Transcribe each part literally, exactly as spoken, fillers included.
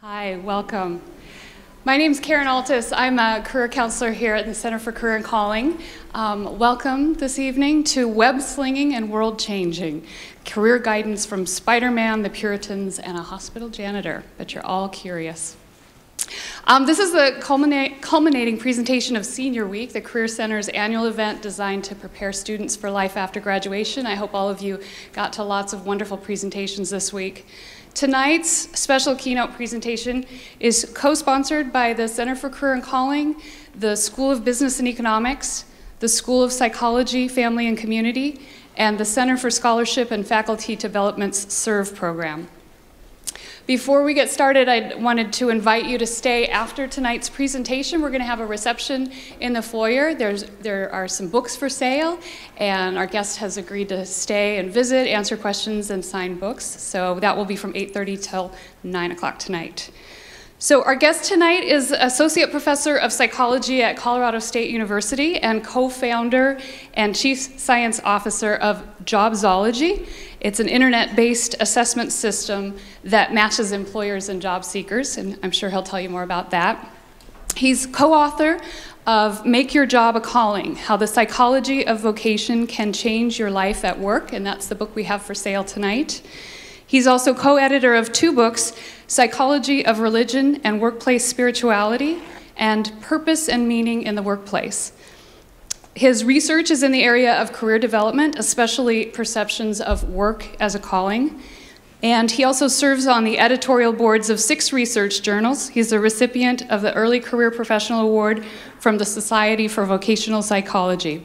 Hi, welcome. My name is Karen Altus. I'm a career counselor here at the Center for Career and Calling. Um, welcome this evening to Web Slinging and World Changing, Career Guidance from Spider-Man, the Puritans, and a Hospital Janitor. But you're all curious. Um, this is the culminate, culminating presentation of Senior Week, the Career Center's annual event designed to prepare students for life after graduation. I hope all of you got to lots of wonderful presentations this week. Tonight's special keynote presentation is co-sponsored by the Center for Career and Calling, the School of Business and Economics, the School of Psychology, Family and Community, and the Center for Scholarship and Faculty Development's SERVE program. Before we get started, I wanted to invite you to stay after tonight's presentation. We're going to have a reception in the foyer. There's, there are some books for sale, and our guest has agreed to stay and visit, answer questions, and sign books. So that will be from eight thirty till nine o'clock tonight. So our guest tonight is Associate Professor of Psychology at Colorado State University and co-founder and Chief Science Officer of JobZology. It's an internet-based assessment system that matches employers and job seekers, and I'm sure he'll tell you more about that. He's co-author of Make Your Job a Calling, How the Psychology of Vocation Can Change Your Life at Work, and that's the book we have for sale tonight. He's also co-editor of two books, Psychology of Religion and Workplace Spirituality, and Purpose and Meaning in the Workplace. His research is in the area of career development, especially perceptions of work as a calling. And he also serves on the editorial boards of six research journals. He's a recipient of the Early Career Professional Award from the Society for Vocational Psychology.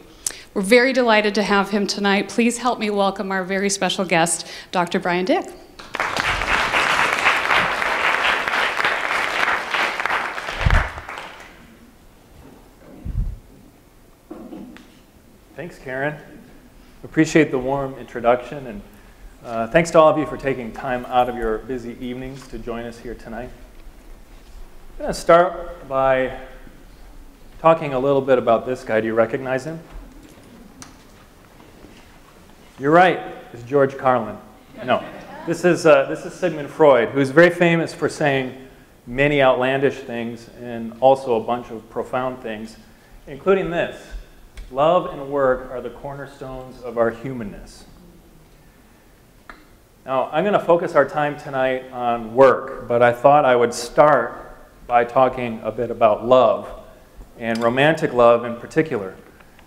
We're very delighted to have him tonight. Please help me welcome our very special guest, Doctor Bryan Dik. Thanks, Karen. Appreciate the warm introduction, and uh, thanks to all of you for taking time out of your busy evenings to join us here tonight. I'm going to start by talking a little bit about this guy. Do you recognize him? You're right, it's George Carlin. No, this is, uh, this is Sigmund Freud, who's very famous for saying many outlandish things and also a bunch of profound things, including this: love and work are the cornerstones of our humanness. Now, I'm going to focus our time tonight on work, but I thought I would start by talking a bit about love, and romantic love in particular,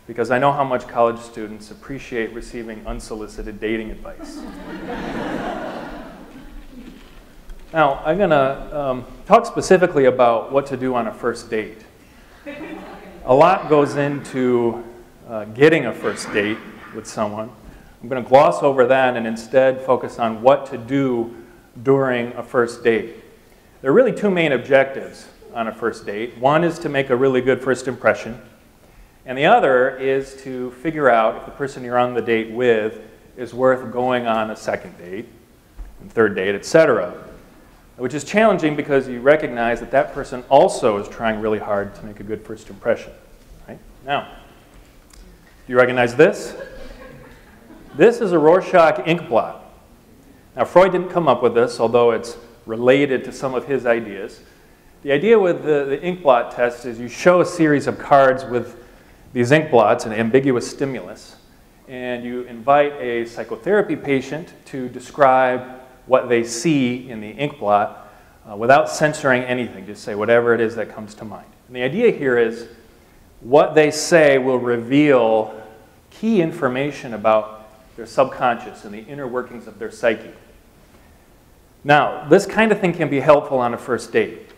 because I know how much college students appreciate receiving unsolicited dating advice. Now, I'm going to um, talk specifically about what to do on a first date. A lot goes into uh, getting a first date with someone. I'm going to gloss over that and instead focus on what to do during a first date. There are really two main objectives on a first date. One is to make a really good first impression, and the other is to figure out if the person you're on the date with is worth going on a second date, and third date, et cetera, which is challenging because you recognize that that person also is trying really hard to make a good first impression. Right? Now, do you recognize this? This is a Rorschach ink blot. Now, Freud didn't come up with this, although it's related to some of his ideas. The idea with the, the ink blot test is you show a series of cards with these ink blots and ambiguous stimulus, and you invite a psychotherapy patient to describe what they see in the ink blot uh, without censoring anything. Just say whatever it is that comes to mind. And the idea here is what they say will reveal key information about their subconscious and the inner workings of their psyche. Now, this kind of thing can be helpful on a first date.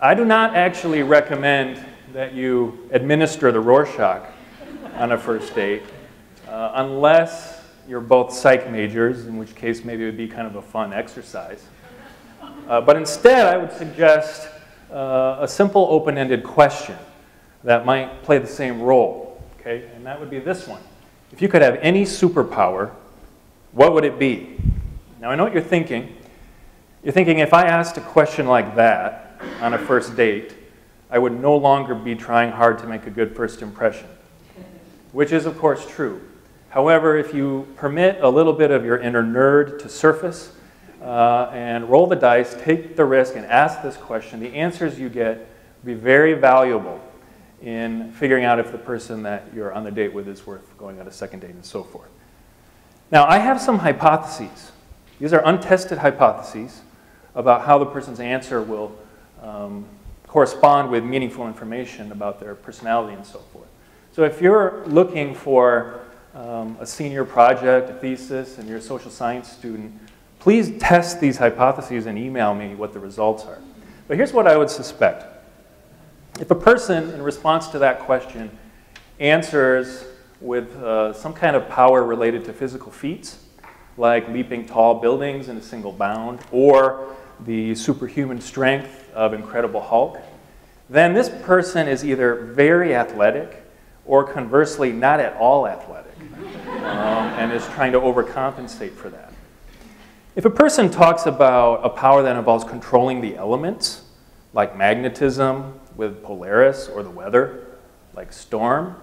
I do not actually recommend that you administer the Rorschach on a first date, uh, unless you're both psych majors, in which case maybe it would be kind of a fun exercise. Uh, but instead, I would suggest uh, a simple open-ended question that might play the same role, okay? And that would be this one. If you could have any superpower, what would it be? Now, I know what you're thinking. You're thinking, if I asked a question like that on a first date, I would no longer be trying hard to make a good first impression, which is, of course, true. However, if you permit a little bit of your inner nerd to surface, uh, and roll the dice, take the risk, and ask this question. The answers you get will be very valuable in figuring out if the person that you're on the date with is worth going on a second date and so forth. Now, I have some hypotheses. These are untested hypotheses about how the person's answer will um, correspond with meaningful information about their personality and so forth. So if you're looking for um, a senior project, a thesis, and you're a social science student, please test these hypotheses and email me what the results are. But here's what I would suspect. If a person, in response to that question, answers with uh, some kind of power related to physical feats, like leaping tall buildings in a single bound, or the superhuman strength of Incredible Hulk, then this person is either very athletic or conversely not at all athletic um, and is trying to overcompensate for that. If a person talks about a power that involves controlling the elements, like magnetism with Polaris, or the weather, like storm,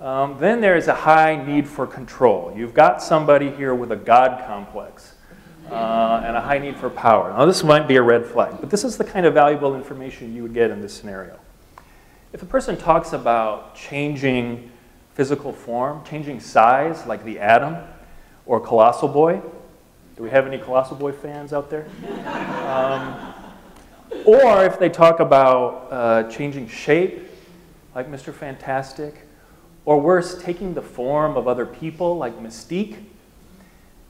Um, then there is a high need for control. You've got somebody here with a God complex uh, and a high need for power. Now, this might be a red flag, but this is the kind of valuable information you would get in this scenario. If a person talks about changing physical form, changing size, like the atom or Colossal Boy — do we have any Colossal Boy fans out there? um, or if they talk about uh, changing shape, like Mister Fantastic, or worse, taking the form of other people, like Mystique,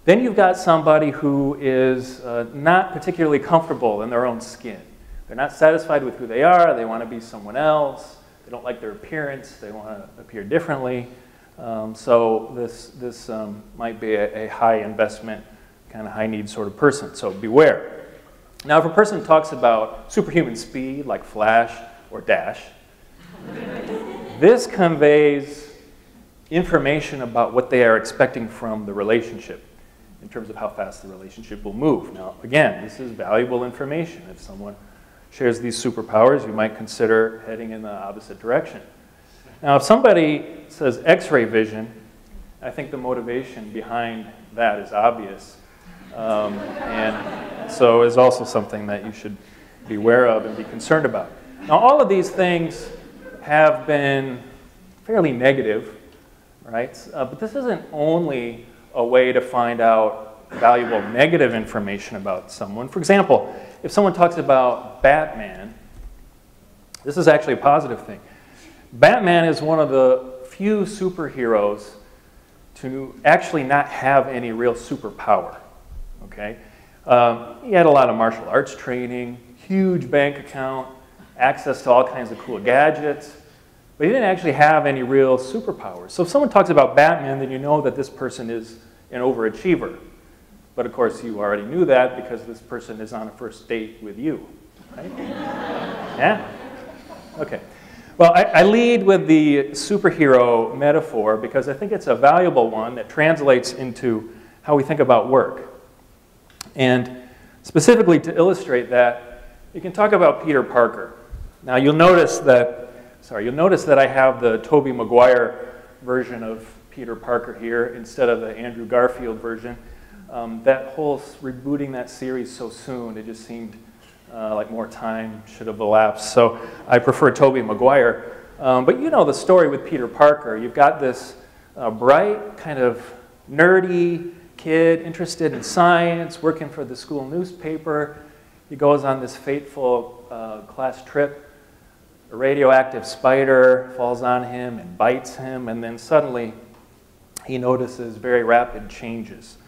then you've got somebody who is uh, not particularly comfortable in their own skin. They're not satisfied with who they are. They want to be someone else. They don't like their appearance. They want to appear differently. Um, so this, this um, might be a, a high investment, kind of high need sort of person. So beware. Now, if a person talks about superhuman speed, like Flash or Dash, this conveys information about what they are expecting from the relationship in terms of how fast the relationship will move. Now, again, this is valuable information. If someone shares these superpowers, you might consider heading in the opposite direction. Now, if somebody says X-ray vision, I think the motivation behind that is obvious. Um, and so is also something that you should be aware of and be concerned about. Now, all of these things have been fairly negative, right? Uh, but this isn't only a way to find out valuable negative information about someone. For example, if someone talks about Batman, this is actually a positive thing. Batman is one of the few superheroes to actually not have any real superpower, okay? Um, he had a lot of martial arts training, huge bank account, access to all kinds of cool gadgets, but he didn't actually have any real superpowers. So if someone talks about Batman, then you know that this person is an overachiever. But of course, you already knew that because this person is on a first date with you, right? Yeah? Okay. Well, I, I lead with the superhero metaphor because I think it's a valuable one that translates into how we think about work. And specifically to illustrate that, you can talk about Peter Parker. Now, you'll notice that, sorry, you'll notice that I have the Toby Maguire version of Peter Parker here instead of the Andrew Garfield version. Um, that whole rebooting that series so soon, it just seemed uh, like more time should have elapsed. So I prefer Toby Maguire. Um, but you know the story with Peter Parker. You've got this uh, bright, kind of nerdy kid interested in science, working for the school newspaper. He goes on this fateful uh, class trip. A radioactive spider falls on him and bites him, and then suddenly he notices very rapid changes.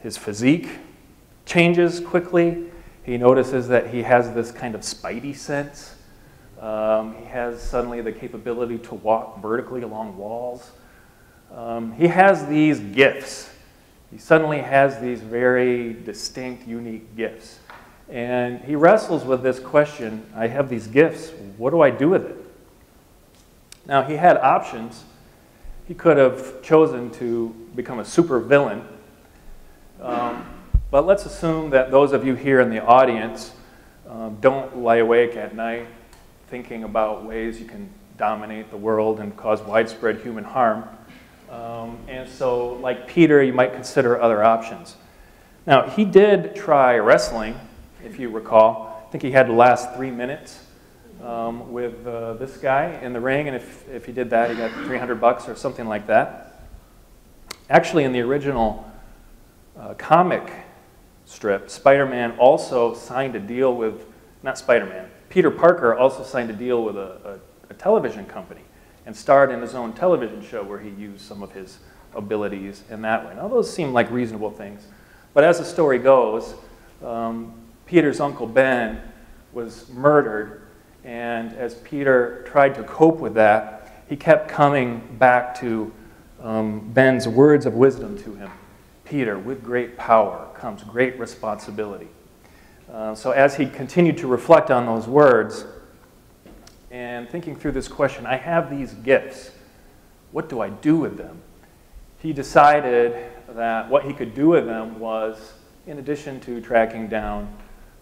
His physique changes quickly. He notices that he has this kind of spidey sense. Um, he has suddenly the capability to walk vertically along walls. Um, he has these gifts. He suddenly has these very distinct, unique gifts. And he wrestles with this question: I have these gifts, what do I do with it? Now, he had options. He could have chosen to become a supervillain. Um, but let's assume that those of you here in the audience um, don't lie awake at night thinking about ways you can dominate the world and cause widespread human harm. Um, and so, like Peter, you might consider other options. Now, he did try wrestling, if you recall. I think he had the last three minutes um, with uh, this guy in the ring, and if, if he did that, he got three hundred bucks or something like that. Actually, in the original uh, comic strip, Spider-Man also signed a deal with, not Spider-Man, Peter Parker also signed a deal with a, a, a television company and starred in his own television show where he used some of his abilities in that way. Now, those seem like reasonable things. But as the story goes, um, Peter's Uncle Ben was murdered, and as Peter tried to cope with that, he kept coming back to um, Ben's words of wisdom to him. Peter, with great power comes great responsibility. Uh, so as he continued to reflect on those words and thinking through this question, I have these gifts, what do I do with them? He decided that what he could do with them was, in addition to tracking down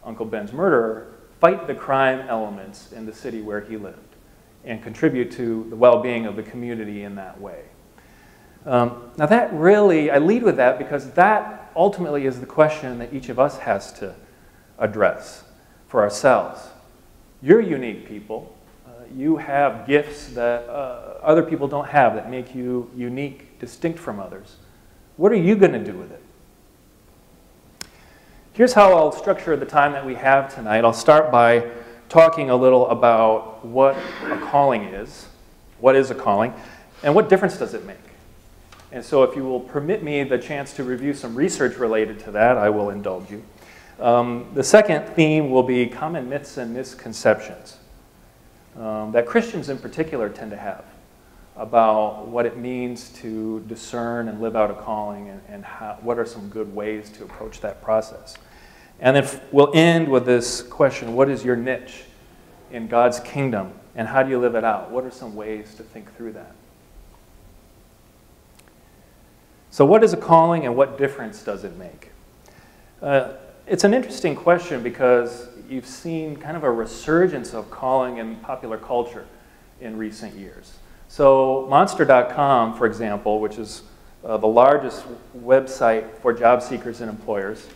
Uncle Ben's murderer, fight the crime elements in the city where he lived and contribute to the well-being of the community in that way. Um, now that really, I lead with that because that ultimately is the question that each of us has to address for ourselves. You're unique people. Uh, you have gifts that uh, other people don't have that make you unique, distinct from others. What are you going to do with it? Here's how I'll structure the time that we have tonight. I'll start by talking a little about what a calling is, what is a calling, and what difference does it make? And so if you will permit me the chance to review some research related to that, I will indulge you. Um, the second theme will be common myths and misconceptions um, that Christians in particular tend to have about what it means to discern and live out a calling, and, and how, what are some good ways to approach that process. And then we'll end with this question, what is your niche in God's kingdom, and how do you live it out? What are some ways to think through that? So what is a calling, and what difference does it make? Uh, it's an interesting question because you've seen kind of a resurgence of calling in popular culture in recent years. So Monster dot com, for example, which is uh, the largest website for job seekers and employers,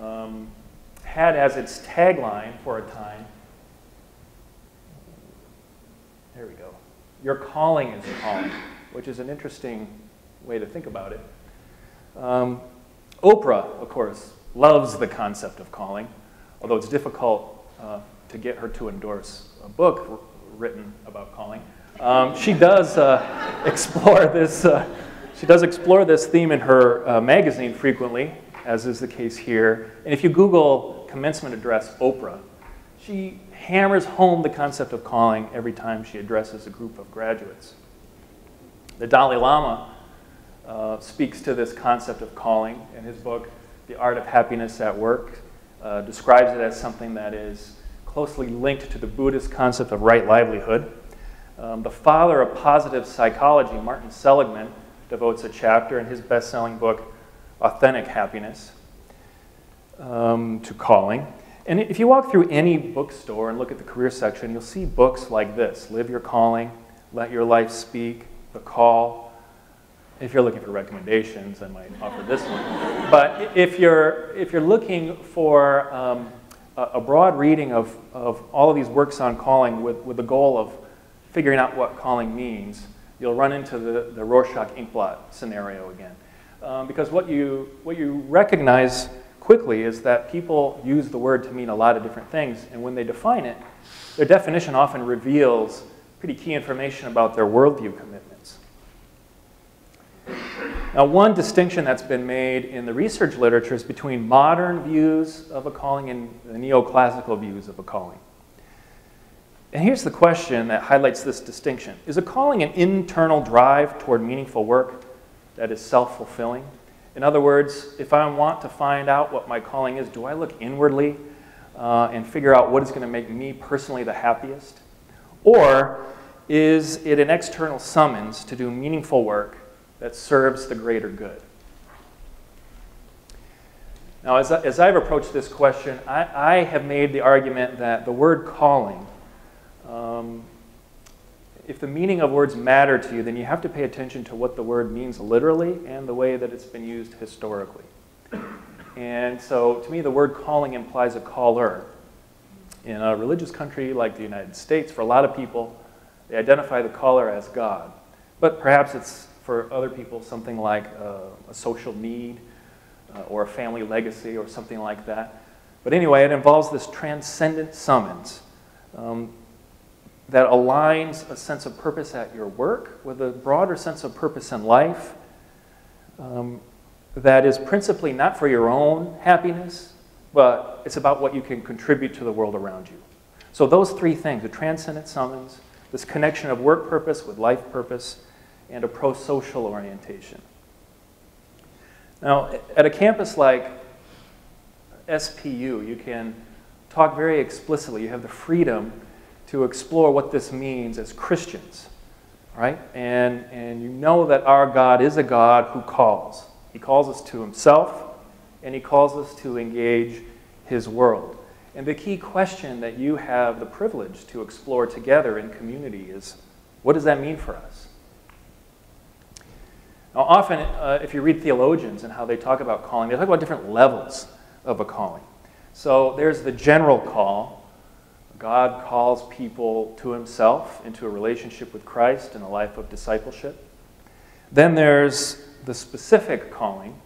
um, had as its tagline for a time, there we go, your calling is calling, which is an interesting way to think about it. Um, Oprah, of course, loves the concept of calling, although it's difficult uh, to get her to endorse a book written about calling. Um, she does uh, explore this. Uh, she does explore this theme in her uh, magazine frequently, as is the case here. And if you Google commencement address Oprah, she hammers home the concept of calling every time she addresses a group of graduates. The Dalai Lama uh, speaks to this concept of calling in his book, The Art of Happiness at Work. Uh, describes it as something that is closely linked to the Buddhist concept of right livelihood. Um, the father of positive psychology, Martin Seligman, devotes a chapter in his best-selling book, Authentic Happiness, um, to calling. And if you walk through any bookstore and look at the career section, you'll see books like this, Live Your Calling, Let Your Life Speak, The Call. If you're looking for recommendations, I might offer this one. But if you're, if you're looking for um, a broad reading of, of all of these works on calling with, with the goal of figuring out what calling means, you'll run into the, the Rorschach inkblot scenario again. Um, because what you, what you recognize quickly is that people use the word to mean a lot of different things, and when they define it, their definition often reveals pretty key information about their worldview commitments. Now, one distinction that's been made in the research literature is between modern views of a calling and the neoclassical views of a calling. And here's the question that highlights this distinction. Is a calling an internal drive toward meaningful work that is self-fulfilling? In other words, if I want to find out what my calling is, do I look inwardly uh, and figure out what is going to make me personally the happiest? Or is it an external summons to do meaningful work that serves the greater good? Now, as, I, as I've approached this question, I, I have made the argument that the word calling, Um, if the meaning of words matter to you, then you have to pay attention to what the word means literally and the way that it's been used historically. And so to me, the word calling implies a caller. In a religious country like the United States, for a lot of people, they identify the caller as God. But perhaps it's, for other people, something like a, a social need uh, or a family legacy or something like that. But anyway, it involves this transcendent summons um, that aligns a sense of purpose at your work with a broader sense of purpose in life um, that is principally not for your own happiness, but it's about what you can contribute to the world around you. So those three things, the transcendent summons, this connection of work purpose with life purpose, and a pro-social orientation. Now, at a campus like S P U, you can talk very explicitly. You have the freedom to explore what this means as Christians, right? And, and you know that our God is a God who calls. He calls us to himself, and he calls us to engage his world. And the key question that you have the privilege to explore together in community is, what does that mean for us? Now, often, uh, if you read theologians and how they talk about calling, they talk about different levels of a calling. So there's the general call. God calls people to himself, into a relationship with Christ and a life of discipleship. Then there's the specific calling.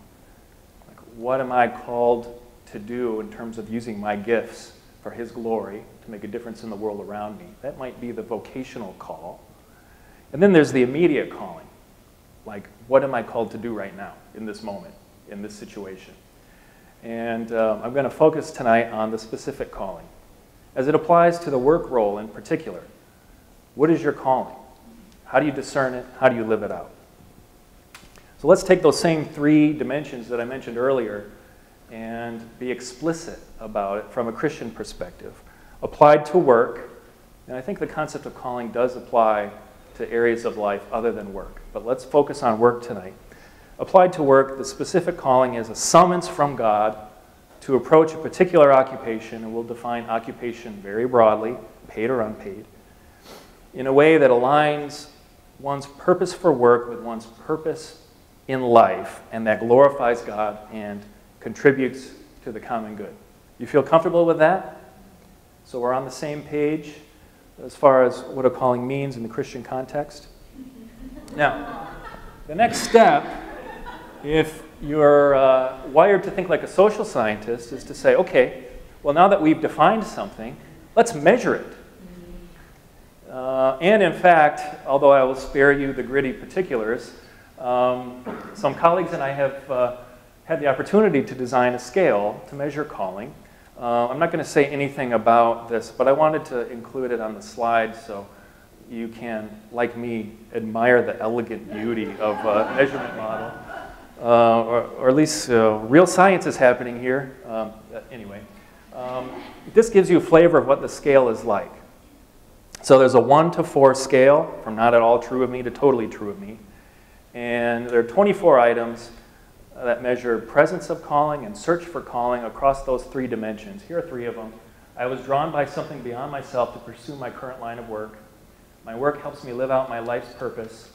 Like, what am I called to do in terms of using my gifts for his glory to make a difference in the world around me? That might be the vocational call. And then there's the immediate calling. Like, what am I called to do right now, in this moment, in this situation? And um, I'm going to focus tonight on the specific calling, as it applies to the work role in particular. What is your calling? How do you discern it? How do you live it out? So let's take those same three dimensions that I mentioned earlier and be explicit about it from a Christian perspective, applied to work. And I think the concept of calling does apply to areas of life other than work. But let's focus on work tonight. Applied to work, the specific calling is a summons from God to approach a particular occupation, and we'll define occupation very broadly, paid or unpaid, in a way that aligns one's purpose for work with one's purpose in life, and that glorifies God and contributes to the common good. You feel comfortable with that? So we're on the same page as far as what a calling means in the Christian context. Now, the next step, if you're uh, wired to think like a social scientist, is to say, okay, well, now that we've defined something, let's measure it. Uh, and in fact, although I will spare you the gritty particulars, um, some colleagues and I have uh, had the opportunity to design a scale to measure calling. Uh, I'm not going to say anything about this, but I wanted to include it on the slide so you can, like me, admire the elegant beauty of a measurement model. Uh, or, or at least uh, real science is happening here. Um, anyway, um, this gives you a flavor of what the scale is like. So there's a one to four scale, from not at all true of me to totally true of me. And there are twenty-four items that measure presence of calling and search for calling across those three dimensions. Here are three of them. I was drawn by something beyond myself to pursue my current line of work. My work helps me live out my life's purpose,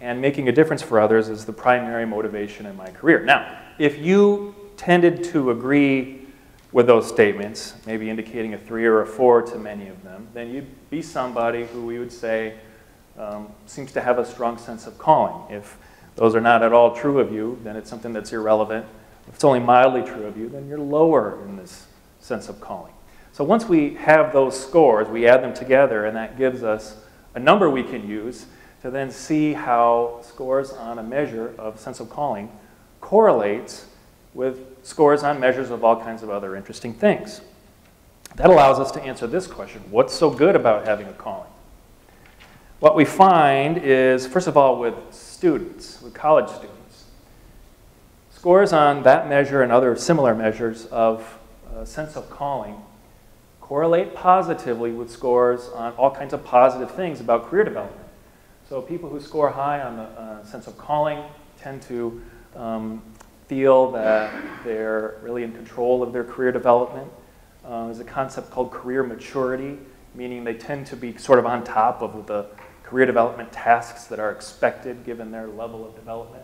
and making a difference for others is the primary motivation in my career. Now, if you tended to agree with those statements, maybe indicating a three or a four to many of them, then you'd be somebody who we would say um, seems to have a strong sense of calling. If those are not at all true of you, then it's something that's irrelevant. If it's only mildly true of you, then you're lower in this sense of calling. So once we have those scores, we add them together, and that gives us a number we can use to then see how scores on a measure of sense of calling correlates with scores on measures of all kinds of other interesting things. That allows us to answer this question: what's so good about having a calling? What we find is, first of all, with students, with college students, scores on that measure and other similar measures of uh, sense of calling correlate positively with scores on all kinds of positive things about career development. So people who score high on the uh, sense of calling tend to um, feel that they're really in control of their career development. Uh, there's a concept called career maturity, meaning they tend to be sort of on top of the career development tasks that are expected given their level of development.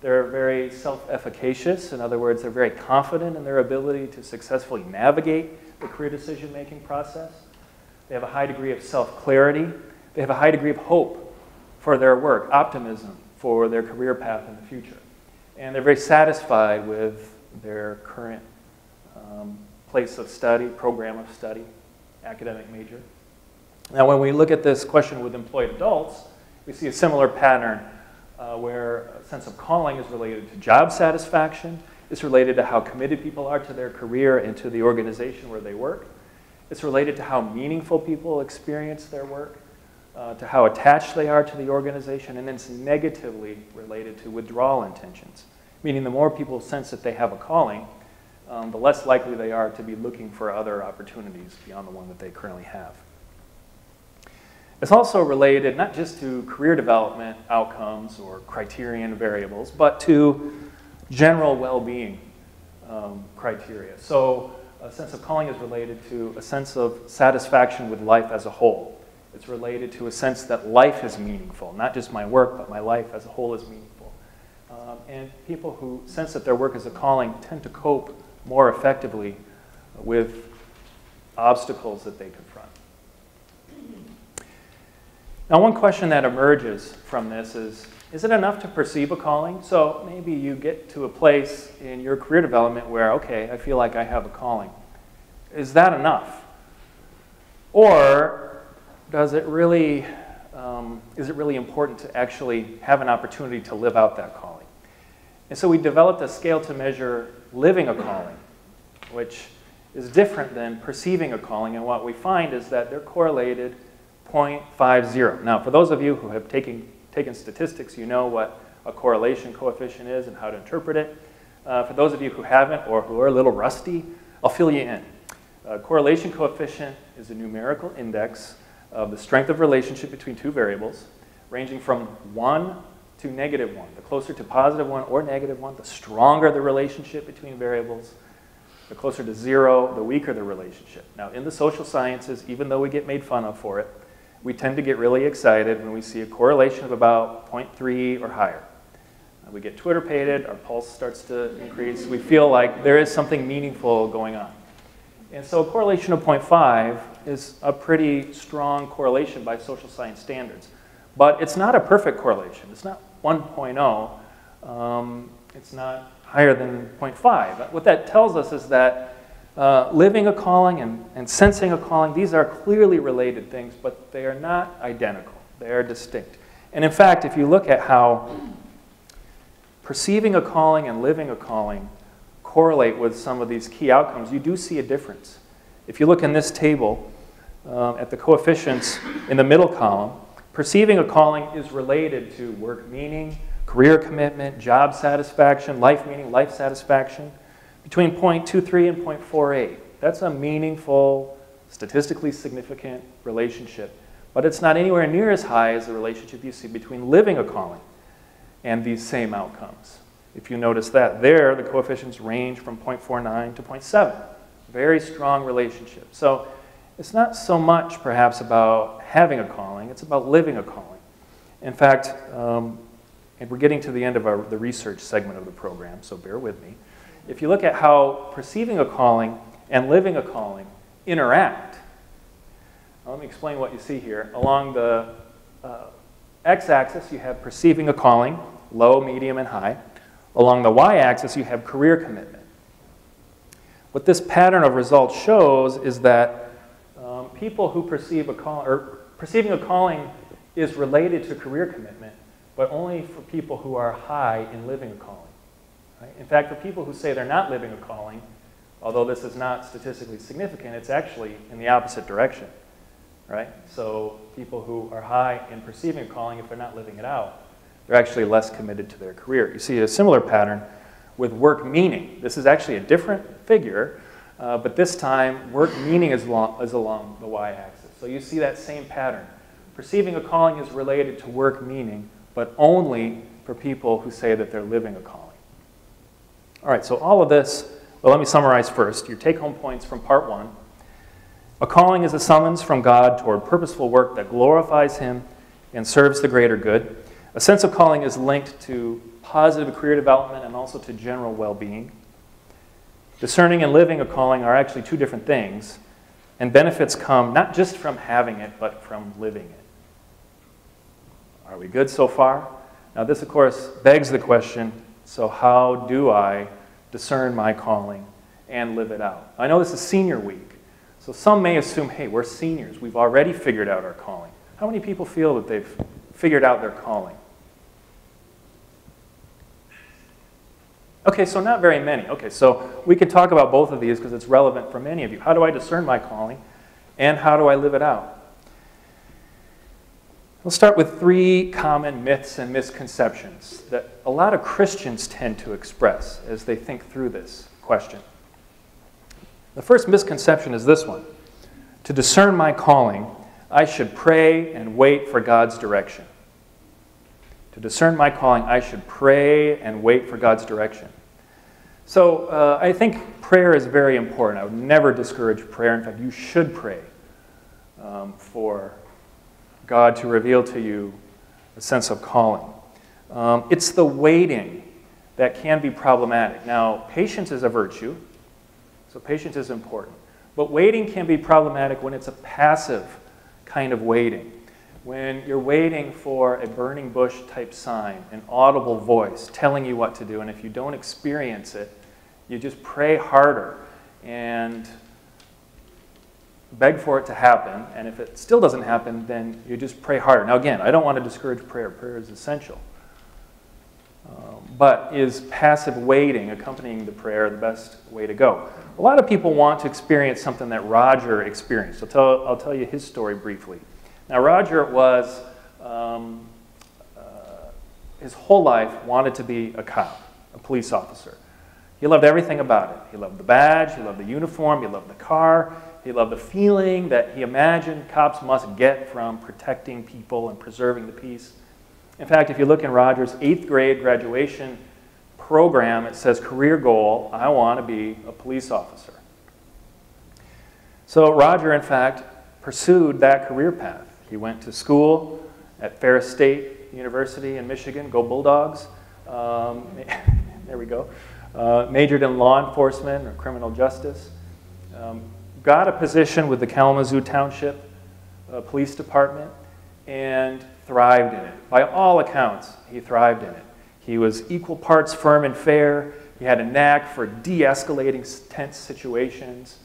They're very self-efficacious. In other words, they're very confident in their ability to successfully navigate the career decision-making process. They have a high degree of self-clarity. They have a high degree of hope for their work, optimism for their career path in the future. And they're very satisfied with their current um, place of study, program of study, academic major. Now, when we look at this question with employed adults, we see a similar pattern uh, where a sense of calling is related to job satisfaction. It's related to how committed people are to their career and to the organization where they work. It's related to how meaningful people experience their work, uh, to how attached they are to the organization, and it's negatively related to withdrawal intentions, meaning the more people sense that they have a calling, um, the less likely they are to be looking for other opportunities beyond the one that they currently have. It's also related not just to career development outcomes or criterion variables, but to general well-being um, criteria. So a sense of calling is related to a sense of satisfaction with life as a whole. It's related to a sense that life is meaningful, not just my work, but my life as a whole is meaningful. Um, and people who sense that their work is a calling tend to cope more effectively with obstacles that they confront. Now, one question that emerges from this is, is it enough to perceive a calling? So maybe you get to a place in your career development where, okay, I feel like I have a calling. Is that enough? Or does it really, um, is it really important to actually have an opportunity to live out that calling? And so we developed a scale to measure living a calling, which is different than perceiving a calling. And what we find is that they're correlated zero point five zero. Now, for those of you who have taken, taken statistics, you know what a correlation coefficient is and how to interpret it. Uh, for those of you who haven't or who are a little rusty, I'll fill you in. Uh, correlation coefficient is a numerical index of the strength of relationship between two variables, ranging from one to negative one. The closer to positive one or negative one, the stronger the relationship between variables. The closer to zero, the weaker the relationship. Now, in the social sciences, even though we get made fun of for it, we tend to get really excited when we see a correlation of about zero point three or higher. We get Twitter-pated, our pulse starts to increase. We feel like there is something meaningful going on. And so a correlation of zero point five is a pretty strong correlation by social science standards. But it's not a perfect correlation. It's not one point zero. Um, it's not higher than zero point five. What that tells us is that Uh, living a calling and, and sensing a calling, these are clearly related things, but they are not identical. They are distinct. And in fact, if you look at how perceiving a calling and living a calling correlate with some of these key outcomes, you do see a difference. If you look in this table um, at the coefficients in the middle column, perceiving a calling is related to work meaning, career commitment, job satisfaction, life meaning, life satisfaction, between zero point two three and zero point four eight. That's a meaningful, statistically significant relationship, but it's not anywhere near as high as the relationship you see between living a calling and these same outcomes. If you notice that there, the coefficients range from zero point four nine to zero point seven. Very strong relationship. So it's not so much, perhaps, about having a calling, it's about living a calling. In fact, um, and we're getting to the end of our, the research segment of the program, so bear with me. If you look at how perceiving a calling and living a calling interact, now let me explain what you see here. Along the uh, x-axis, you have perceiving a calling, low, medium, and high. Along the y-axis, you have career commitment. What this pattern of results shows is that um, people who perceive a call, or perceiving a calling is related to career commitment, but only for people who are high in living a calling. In fact, for people who say they're not living a calling, although this is not statistically significant, it's actually in the opposite direction, right? So people who are high in perceiving a calling, if they're not living it out, they're actually less committed to their career. You see a similar pattern with work meaning. This is actually a different figure, uh, but this time work meaning is, long, is along the y-axis. So you see that same pattern. Perceiving a calling is related to work meaning, but only for people who say that they're living a calling. All right, so all of this, well, let me summarize first. Your take-home points from part one. A calling is a summons from God toward purposeful work that glorifies him and serves the greater good. A sense of calling is linked to positive career development, and also to general well-being. Discerning and living a calling are actually two different things, and benefits come not just from having it, but from living it. Are we good so far? Now this, of course, begs the question, so how do I discern my calling and live it out? I know this is senior week, so some may assume, hey, we're seniors, we've already figured out our calling. How many people feel that they've figured out their calling? Okay, so not very many. Okay, so we could talk about both of these because it's relevant for many of you. How do I discern my calling, and how do I live it out? We'll start with three common myths and misconceptions that a lot of Christians tend to express as they think through this question. The first misconception is this one. To discern my calling, I should pray and wait for God's direction. To discern my calling, I should pray and wait for God's direction. So uh, I think prayer is very important. I would never discourage prayer. In fact, you should pray um, for God to reveal to you a sense of calling. Um, it's the waiting that can be problematic. Now, patience is a virtue, so patience is important. But waiting can be problematic when it's a passive kind of waiting. When you're waiting for a burning bush type sign, an audible voice telling you what to do, and if you don't experience it, you just pray harder and beg for it to happen, and if it still doesn't happen, then you just pray harder. Now again, I don't want to discourage prayer. Prayer is essential. Um, but is passive waiting accompanying the prayer the best way to go? A lot of people want to experience something that Roger experienced. I'll tell, I'll tell you his story briefly. Now, Roger was, um, uh, his whole life, wanted to be a cop, a police officer. He loved everything about it. He loved the badge, he loved the uniform, he loved the car, he loved the feeling that he imagined cops must get from protecting people and preserving the peace. In fact, if you look in Roger's eighth grade graduation program, it says, career goal, I want to be a police officer. So Roger, in fact, pursued that career path. He went to school at Ferris State University in Michigan. Go Bulldogs. Um, there we go. Uh, majored in law enforcement or criminal justice. Um, got a position with the Kalamazoo Township uh, Police Department and thrived in it. By all accounts, he thrived in it. He was equal parts firm and fair. He had a knack for de-escalating tense situations.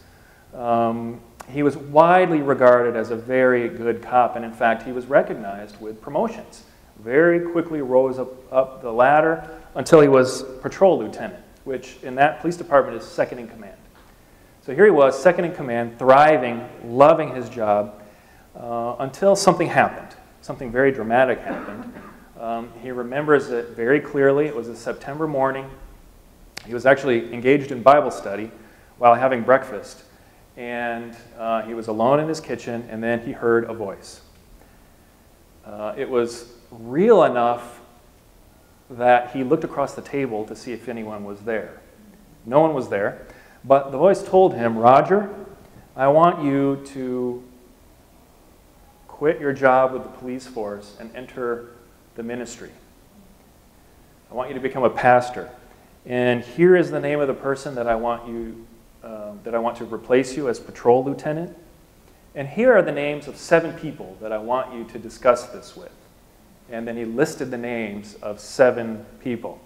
Um, He was widely regarded as a very good cop, and in fact, he was recognized with promotions. Very quickly rose up, up the ladder until he was patrol lieutenant, which in that police department is second in command. So here he was, second in command, thriving, loving his job, uh, until something happened. Something very dramatic happened. Um, he remembers it very clearly. It was a September morning. He was actually engaged in Bible study while having breakfast. And uh, he was alone in his kitchen, and then he heard a voice. Uh, it was real enough that he looked across the table to see if anyone was there. No one was there, but the voice told him, Roger, I want you to quit your job with the police force and enter the ministry. I want you to become a pastor. And here is the name of the person that I want you Uh, that I want to replace you as patrol lieutenant. And here are the names of seven people that I want you to discuss this with. And then he listed the names of seven people.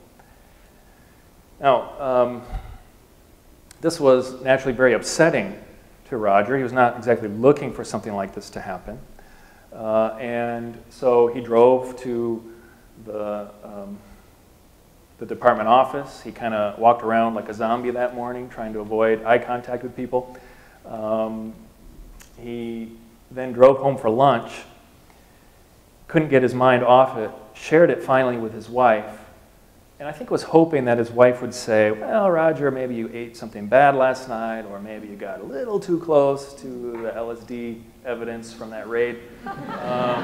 Now, um, this was naturally very upsetting to Roger. He was not exactly looking for something like this to happen. Uh, and so he drove to the um, the department office. He kind of walked around like a zombie that morning, trying to avoid eye contact with people. Um, he then drove home for lunch, couldn't get his mind off it, shared it finally with his wife, and I think was hoping that his wife would say, well, Roger, maybe you ate something bad last night, or maybe you got a little too close to the L S D evidence from that raid. Um,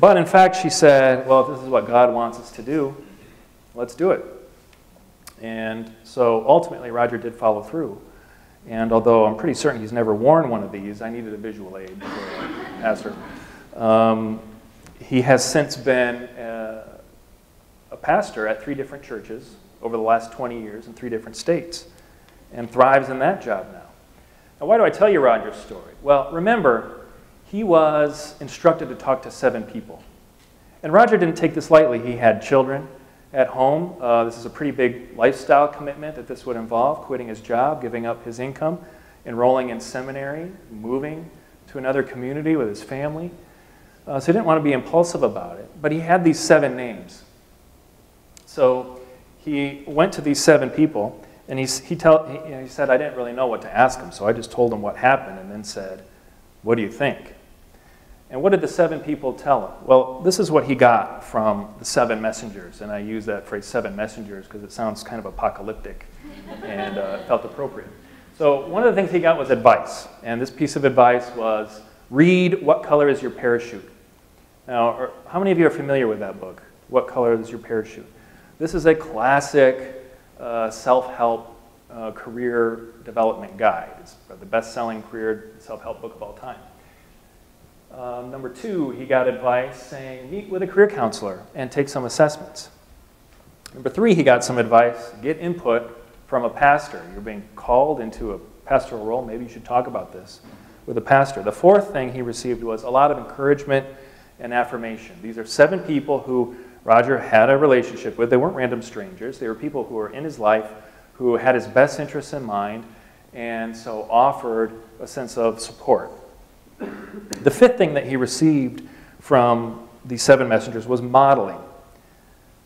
but in fact, she said, well, if this is what God wants us to do, let's do it. And so ultimately, Roger did follow through. And although I'm pretty certain he's never worn one of these, I needed a visual aid for Pastor. Um, he has since been uh, a pastor at three different churches over the last twenty years in three different states and thrives in that job now. Now, why do I tell you Roger's story? Well, remember, he was instructed to talk to seven people. And Roger didn't take this lightly. He had children at home. Uh, this is a pretty big lifestyle commitment that this would involve, quitting his job, giving up his income, enrolling in seminary, moving to another community with his family. Uh, so he didn't want to be impulsive about it. But he had these seven names. So he went to these seven people, and he, he, tell, he, you know, he said, I didn't really know what to ask them, so I just told them what happened and then said, what do you think? And what did the seven people tell him? Well, this is what he got from the seven messengers, and I use that phrase seven messengers because it sounds kind of apocalyptic and uh, felt appropriate. So one of the things he got was advice, and this piece of advice was, read What Color Is Your Parachute? Now, how many of you are familiar with that book, What Color Is Your Parachute? This is a classic uh, self-help uh, career development guide. It's the best-selling career self-help book of all time. Um, number two, he got advice saying, meet with a career counselor and take some assessments. Number three, he got some advice, get input from a pastor. You're being called into a pastoral role, maybe you should talk about this with a pastor. The fourth thing he received was a lot of encouragement and affirmation. These are seven people who Roger had a relationship with. They weren't random strangers. They were people who were in his life, who had his best interests in mind, and so offered a sense of support. The fifth thing that he received from these seven messengers was modeling.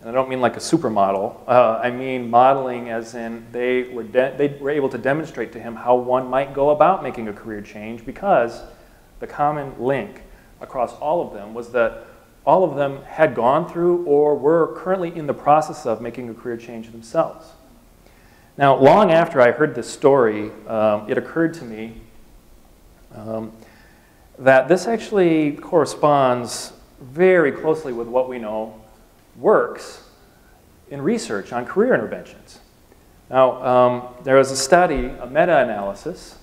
And I don't mean like a supermodel. Uh, I mean modeling as in they were, they were able to demonstrate to him how one might go about making a career change, because the common link across all of them was that all of them had gone through or were currently in the process of making a career change themselves. Now, long after I heard this story, um, it occurred to me um, that this actually corresponds very closely with what we know works in research on career interventions. Now, um, there was a study, a meta-analysis.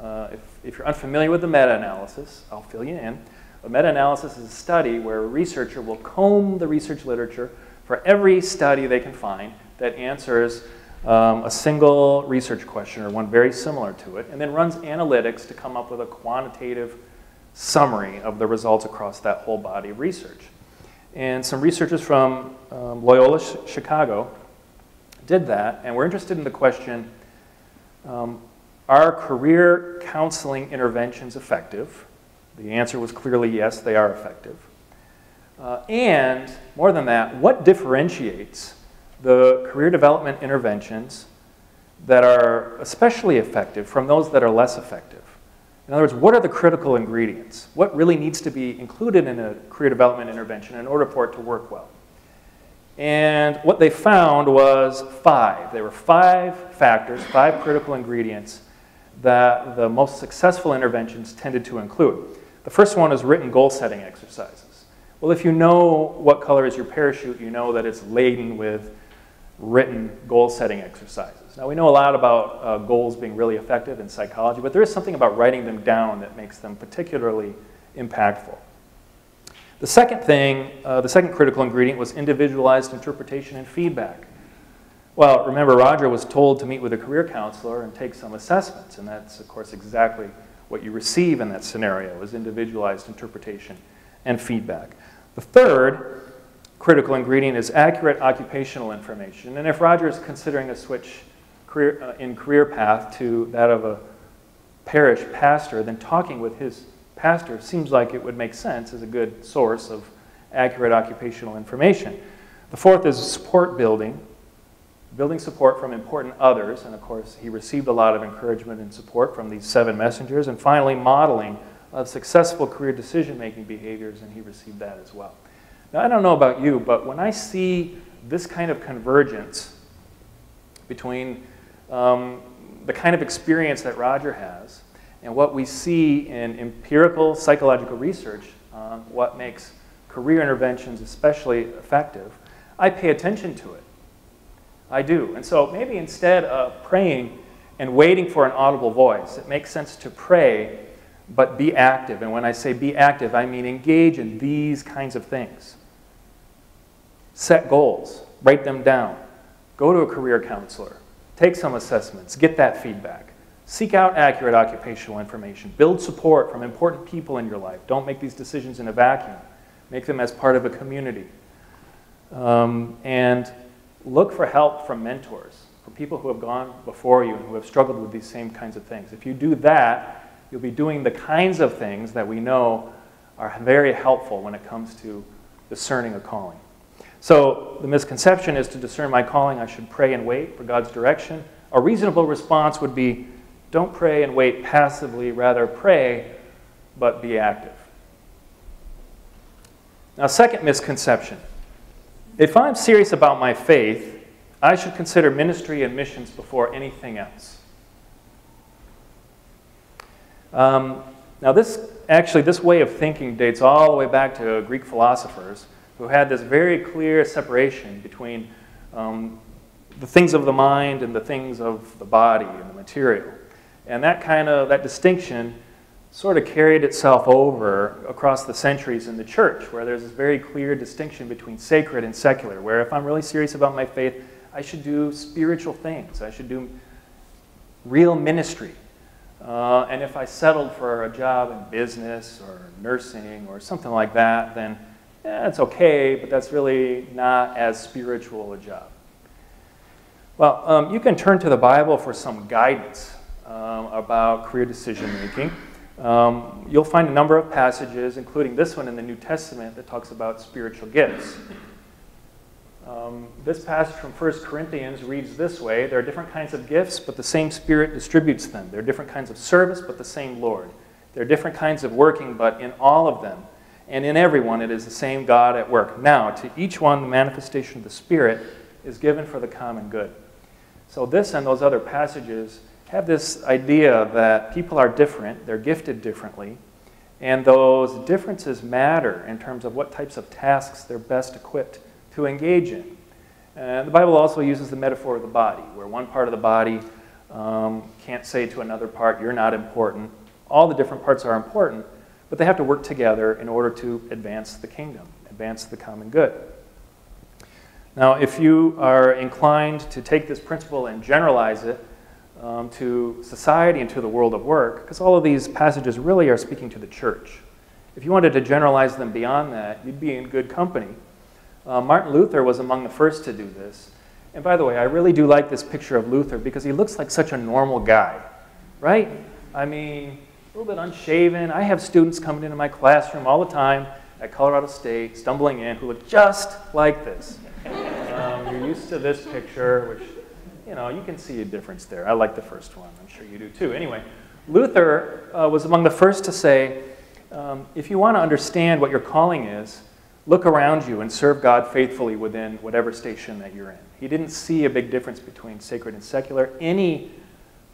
Uh, if, if you're unfamiliar with the meta-analysis, I'll fill you in. A meta-analysis is a study where a researcher will comb the research literature for every study they can find that answers Um, a single research question or one very similar to it, and then runs analytics to come up with a quantitative summary of the results across that whole body of research. And some researchers from um, Loyola Chicago did that, and were interested in the question, um, are career counseling interventions effective? The answer was clearly yes, they are effective. Uh, and more than that, what differentiates the career development interventions that are especially effective from those that are less effective? In other words, what are the critical ingredients? What really needs to be included in a career development intervention in order for it to work well? And what they found was five. There were five factors, five critical ingredients that the most successful interventions tended to include. The first one is written goal setting exercises. Well, if you know What Color Is Your Parachute, you know that it's laden with written goal-setting exercises. Now, we know a lot about uh, goals being really effective in psychology, but there is something about writing them down that makes them particularly impactful. The second thing, uh, the second critical ingredient was individualized interpretation and feedback. Well, remember, Roger was told to meet with a career counselor and take some assessments, and that's, of course, exactly what you receive in that scenario, is individualized interpretation and feedback. The third critical ingredient is accurate occupational information. And if Roger is considering a switch career, uh, in career path to that of a parish pastor, then talking with his pastor seems like it would make sense as a good source of accurate occupational information. The fourth is support building, building support from important others. And of course, he received a lot of encouragement and support from these seven messengers. And finally, modeling of successful career decision-making behaviors, and he received that as well. Now, I don't know about you, but when I see this kind of convergence between um, the kind of experience that Roger has and what we see in empirical psychological research on what makes career interventions especially effective, I pay attention to it. I do. And so maybe instead of praying and waiting for an audible voice, it makes sense to pray but be active. And when I say be active, I mean engage in these kinds of things. Set goals, write them down, go to a career counselor, take some assessments, get that feedback, seek out accurate occupational information, build support from important people in your life. Don't make these decisions in a vacuum. Make them as part of a community. Um, and look for help from mentors, from people who have gone before you and who have struggled with these same kinds of things. If you do that, you'll be doing the kinds of things that we know are very helpful when it comes to discerning a calling. So the misconception is, to discern my calling, I should pray and wait for God's direction. A reasonable response would be, don't pray and wait passively, rather pray, but be active. Now, second misconception. If I'm serious about my faith, I should consider ministry and missions before anything else. Um, now this, actually, this way of thinking dates all the way back to Greek philosophers who had this very clear separation between um, the things of the mind and the things of the body and the material. And that kind of, that distinction sort of carried itself over across the centuries in the church, where there's this very clear distinction between sacred and secular, where if I'm really serious about my faith, I should do spiritual things. I should do real ministry. Uh, and if I settled for a job in business or nursing or something like that, then eh, it's okay, but that's really not as spiritual a job. Well, um, you can turn to the Bible for some guidance um, about career decision making. Um, you'll find a number of passages, including this one in the New Testament, that talks about spiritual gifts. Um, this passage from First Corinthians reads this way: there are different kinds of gifts, but the same Spirit distributes them. There are different kinds of service, but the same Lord. There are different kinds of working, but in all of them and in everyone it is the same God at work. Now, to each one the manifestation of the Spirit is given for the common good. So this and those other passages have this idea that people are different, they're gifted differently, and those differences matter in terms of what types of tasks they're best equipped to engage in. And the Bible also uses the metaphor of the body, where one part of the body um, can't say to another part, you're not important. All the different parts are important, but they have to work together in order to advance the kingdom, advance the common good. Now, if you are inclined to take this principle and generalize it Um, to society and to the world of work, because all of these passages really are speaking to the church. If you wanted to generalize them beyond that, you'd be in good company. Uh, Martin Luther was among the first to do this. And by the way, I really do like this picture of Luther because he looks like such a normal guy, right? I mean, a little bit unshaven. I have students coming into my classroom all the time at Colorado State, stumbling in, who look just like this. Um, you're used to this picture, which, you know, you can see a difference there. I like the first one. I'm sure you do too. Anyway, Luther uh, was among the first to say, um, if you want to understand what your calling is, look around you and serve God faithfully within whatever station that you're in. He didn't see a big difference between sacred and secular. Any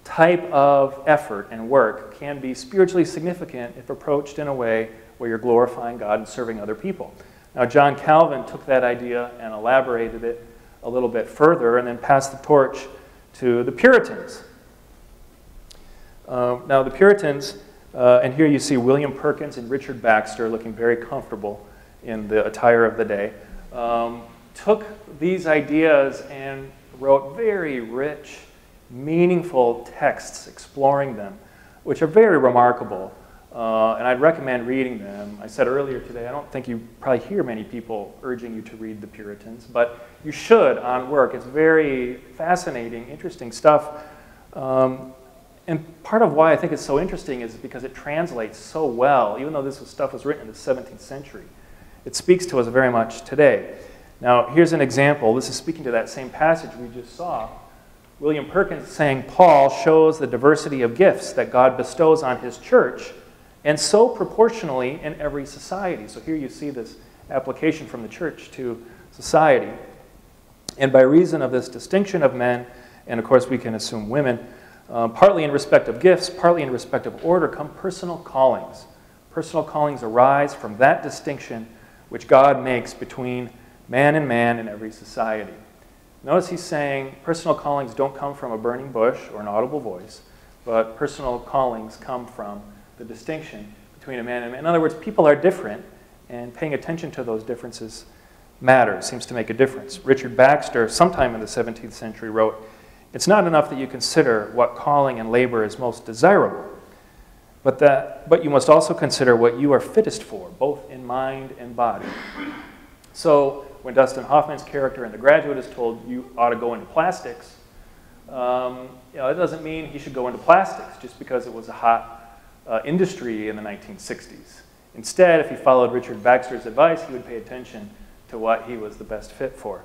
type of effort and work can be spiritually significant if approached in a way where you're glorifying God and serving other people. Now, John Calvin took that idea and elaborated it a little bit further, and then passed the torch to the Puritans. Uh, now the Puritans, uh, and here you see William Perkins and Richard Baxter looking very comfortable in the attire of the day, um, took these ideas and wrote very rich, meaningful texts exploring them, which are very remarkable, uh, and I'd recommend reading them. I said earlier today, I don't think you probably hear many people urging you to read the Puritans, but you should on work. It's very fascinating, interesting stuff. Um, and part of why I think it's so interesting is because it translates so well, even though this was stuff was written in the seventeenth century. It speaks to us very much today. Now, here's an example. This is speaking to that same passage we just saw. William Perkins saying, Paul shows the diversity of gifts that God bestows on his church, and so proportionally in every society. So here you see this application from the church to society. And by reason of this distinction of men, and of course we can assume women, uh, partly in respect of gifts, partly in respect of order, come personal callings. Personal callings arise from that distinction which God makes between man and man in every society. Notice he's saying personal callings don't come from a burning bush or an audible voice, but personal callings come from the distinction between a man and man. In other words, people are different, and paying attention to those differences matters, seems to make a difference. Richard Baxter, sometime in the seventeenth century, wrote, "It's not enough that you consider what calling and labor is most desirable, but, that, but you must also consider what you are fittest for, both in mind and body." So when Dustin Hoffman's character in The Graduate is told, you ought to go into plastics, um, you know, it doesn't mean he should go into plastics just because it was a hot uh, industry in the nineteen sixties. Instead, if he followed Richard Baxter's advice, he would pay attention to what he was the best fit for.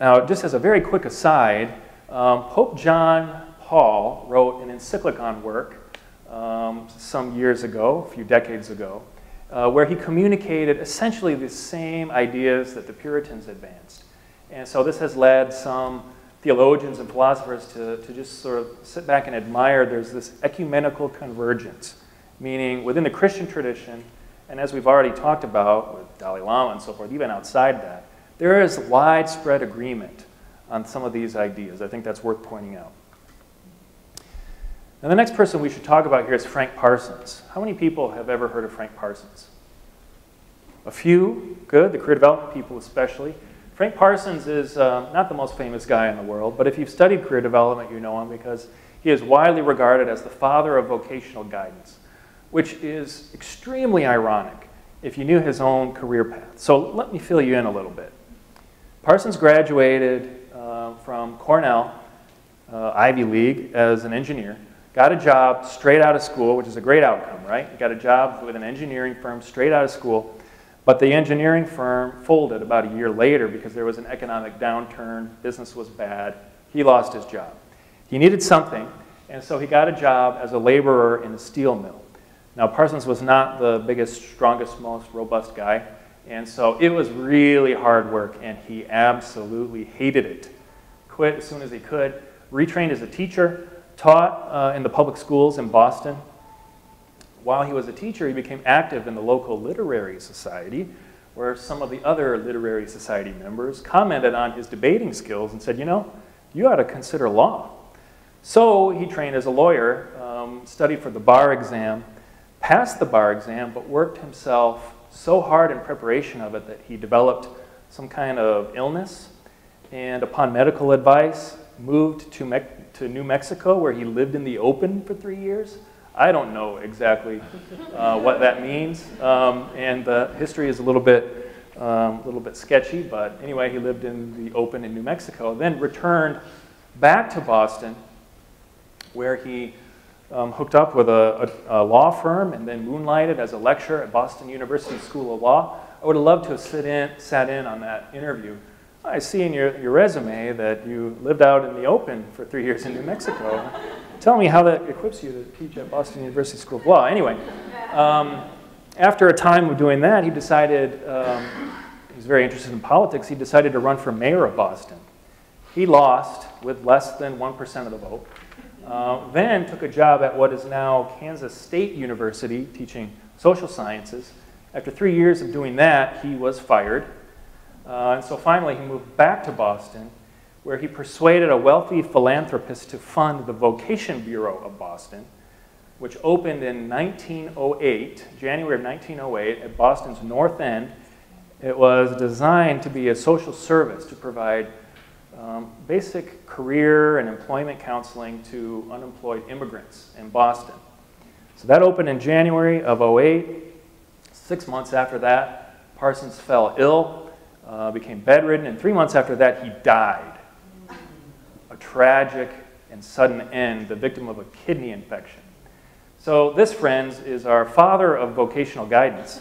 Now, just as a very quick aside, um, Pope John Paul wrote an encyclic on work um, some years ago, a few decades ago, uh, where he communicated essentially the same ideas that the Puritans advanced. And so this has led some theologians and philosophers to, to just sort of sit back and admire. There's this ecumenical convergence, meaning within the Christian tradition, and as we've already talked about with Dalai Lama and so forth, even outside that, there is widespread agreement on some of these ideas. I think that's worth pointing out. Now, the next person we should talk about here is Frank Parsons. How many people have ever heard of Frank Parsons? A few, good, the career development people especially. Frank Parsons is uh, not the most famous guy in the world, but if you've studied career development, you know him because he is widely regarded as the father of vocational guidance, which is extremely ironic if you knew his own career path. So let me fill you in a little bit. Parsons graduated uh, from Cornell, uh, Ivy League, as an engineer. Got a job straight out of school, which is a great outcome, right? Got a job with an engineering firm straight out of school, but the engineering firm folded about a year later because there was an economic downturn, business was bad, he lost his job. He needed something, and so he got a job as a laborer in a steel mill. Now, Parsons was not the biggest, strongest, most robust guy, and so it was really hard work, and he absolutely hated it. Quit as soon as he could, retrained as a teacher, taught uh, in the public schools in Boston. While he was a teacher, he became active in the local literary society, where some of the other literary society members commented on his debating skills and said, you know, you ought to consider law. So he trained as a lawyer, um, studied for the bar exam, passed the bar exam, but worked himself so hard in preparation of it that he developed some kind of illness, and upon medical advice, moved to, Me to New Mexico, where he lived in the open for three years. I don't know exactly uh, what that means, um, and the history is a little bit, um, little bit sketchy, but anyway, he lived in the open in New Mexico, then returned back to Boston, where he Um, hooked up with a, a, a law firm and then moonlighted as a lecturer at Boston University School of Law. I would have loved to have sit in, sat in on that interview. I see in your, your resume that you lived out in the open for three years in New Mexico. Tell me how that equips you to teach at Boston University School of Law. Anyway, um, after a time of doing that, he decided, um, he was very interested in politics, he decided to run for mayor of Boston. He lost with less than one percent of the vote. Uh, then took a job at what is now Kansas State University, teaching social sciences. After three years of doing that, he was fired. Uh, and so finally, he moved back to Boston, where he persuaded a wealthy philanthropist to fund the Vocation Bureau of Boston, which opened in nineteen oh eight, January of nineteen oh eight, at Boston's North End. It was designed to be a social service to provide Um, basic career and employment counseling to unemployed immigrants in Boston. So that opened in January of oh eight. Six months after that, Parsons fell ill, uh, became bedridden, and three months after that, he died. A tragic and sudden end, the victim of a kidney infection. So this, friends, is our father of vocational guidance.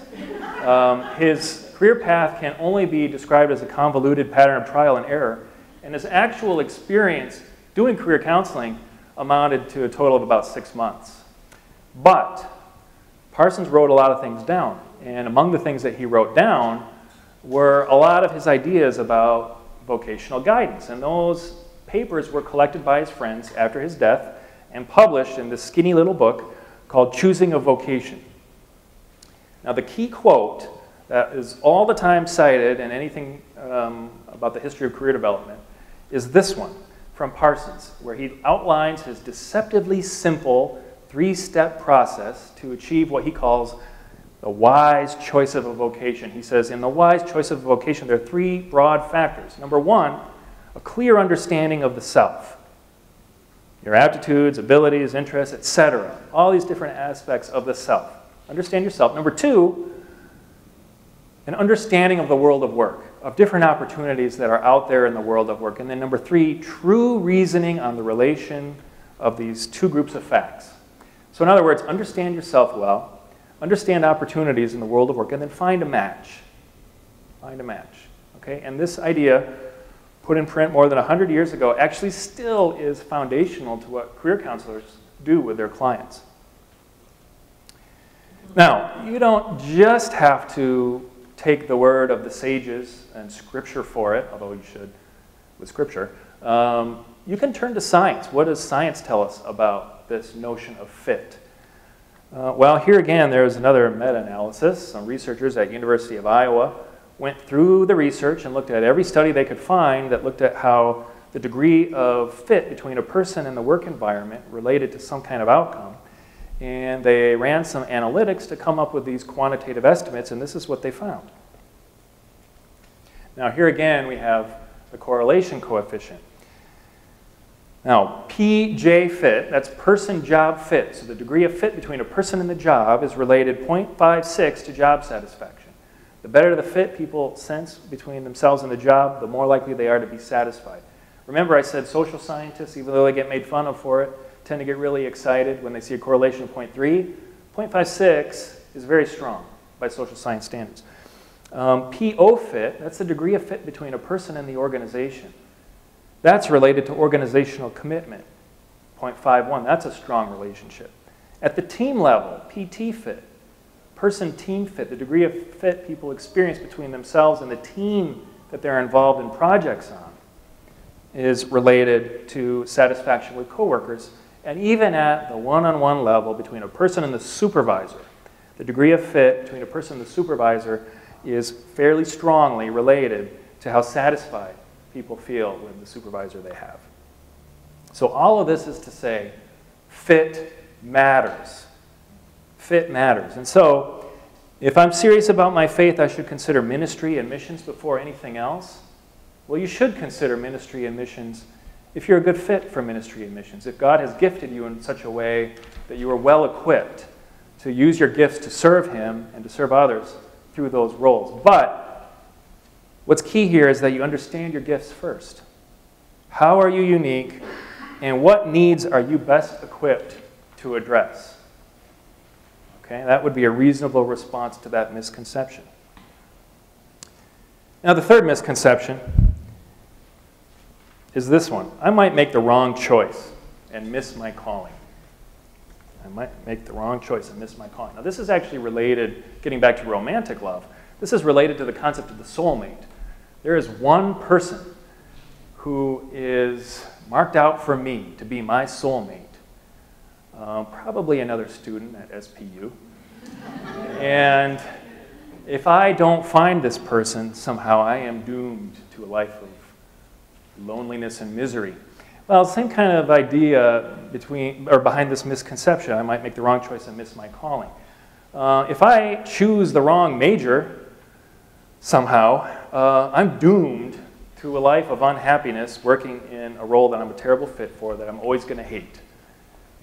Um, his career path can only be described as a convoluted pattern of trial and error, and his actual experience doing career counseling amounted to a total of about six months. But Parsons wrote a lot of things down, and among the things that he wrote down were a lot of his ideas about vocational guidance, and those papers were collected by his friends after his death and published in this skinny little book called Choosing a Vocation. Now, the key quote that is all the time cited in anything um, about the history of career development is this one from Parsons, where he outlines his deceptively simple three-step process to achieve what he calls The wise choice of a vocation. He says, in the wise choice of a vocation, there are three broad factors. Number one, a clear understanding of the self. Your aptitudes, abilities, interests, et cetera. All these different aspects of the self. Understand yourself. Number two, an understanding of the world of work, of different opportunities that are out there in the world of work. And then number three, true reasoning on the relation of these two groups of facts. So in other words, understand yourself well, understand opportunities in the world of work, and then find a match. Find a match, okay? And this idea, put in print more than one hundred years ago, actually still is foundational to what career counselors do with their clients. Now, you don't just have to take the word of the sages and scripture for it, although you should with scripture. Um, you can turn to science. What does science tell us about this notion of fit? Uh, well, here again, there's another meta-analysis. Some researchers at University of Iowa went through the research and looked at every study they could find that looked at how the degree of fit between a person and the work environment related to some kind of outcome. And they ran some analytics to come up with these quantitative estimates, and this is what they found. Now here again, we have the correlation coefficient. Now, P J fit, that's person job fit. So the degree of fit between a person and the job is related zero point five six to job satisfaction. The better the fit people sense between themselves and the job, the more likely they are to be satisfied. Remember I said social scientists, even though they get made fun of for it, tend to get really excited when they see a correlation of zero point three. zero point five six is very strong by social science standards. Um, P O fit, that's the degree of fit between a person and the organization. That's related to organizational commitment, zero point five one. That's a strong relationship. At the team level, P T fit, person-team fit, the degree of fit people experience between themselves and the team that they're involved in projects on is related to satisfaction with coworkers. And even at the one-on-one level between a person and the supervisor, the degree of fit between a person and the supervisor is fairly strongly related to how satisfied people feel with the supervisor they have. So all of this is to say, fit matters. Fit matters. And so, if I'm serious about my faith, I should consider ministry and missions before anything else. Well, you should consider ministry and missions if you're a good fit for ministry and missions, if God has gifted you in such a way that you are well equipped to use your gifts to serve Him and to serve others through those roles. But what's key here is that you understand your gifts first. How are you unique, and what needs are you best equipped to address? Okay, that would be a reasonable response to that misconception. Now, the third misconception is this one. I might make the wrong choice and miss my calling. I might make the wrong choice and miss my calling. Now, this is actually related, getting back to romantic love, this is related to the concept of the soulmate. There is one person who is marked out for me to be my soulmate, uh, probably another student at S P U. And if I don't find this person, somehow I am doomed to a life of loneliness and misery. Well, same kind of idea between, or behind this misconception, I might make the wrong choice and miss my calling. Uh, if I choose the wrong major, somehow, uh, I'm doomed to a life of unhappiness working in a role that I'm a terrible fit for, that I'm always going to hate.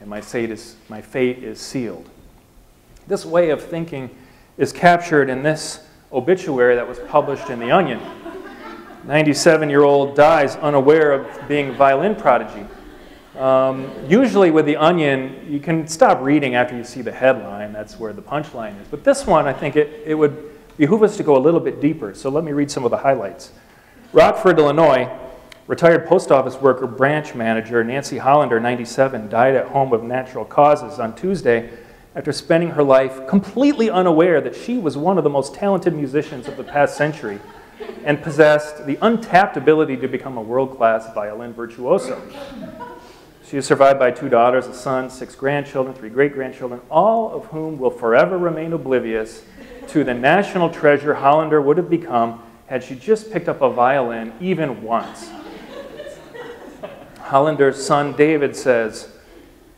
And my fate is, my fate is sealed. This way of thinking is captured in this obituary that was published in The Onion. ninety-seven-year-old dies unaware of being violin prodigy. Um, usually with The Onion, you can stop reading after you see the headline. That's where the punchline is. But this one, I think it, it would behoove us to go a little bit deeper, so let me read some of the highlights. Rockford, Illinois, retired post office worker, branch manager Nancy Hollander, ninety-seven, died at home of natural causes on Tuesday after spending her life completely unaware that she was one of the most talented musicians of the past century and possessed the untapped ability to become a world-class violin virtuoso. She is survived by two daughters, a son, six grandchildren, three great-grandchildren, all of whom will forever remain oblivious to the national treasure Hollander would have become had she just picked up a violin even once. Hollander's son David says,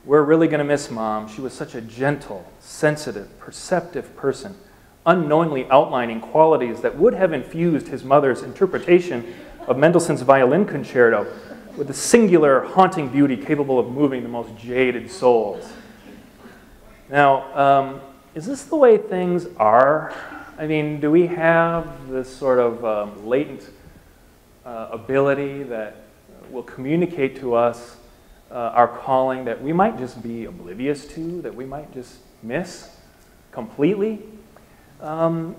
We're really going to miss Mom. She was such a gentle, sensitive, perceptive person, unknowingly outlining qualities that would have infused his mother's interpretation of Mendelssohn's violin concerto with a singular, haunting beauty capable of moving the most jaded souls. Now, um, is this the way things are? I mean, do we have this sort of um, latent uh, ability that will communicate to us uh, our calling that we might just be oblivious to, that we might just miss completely? Um,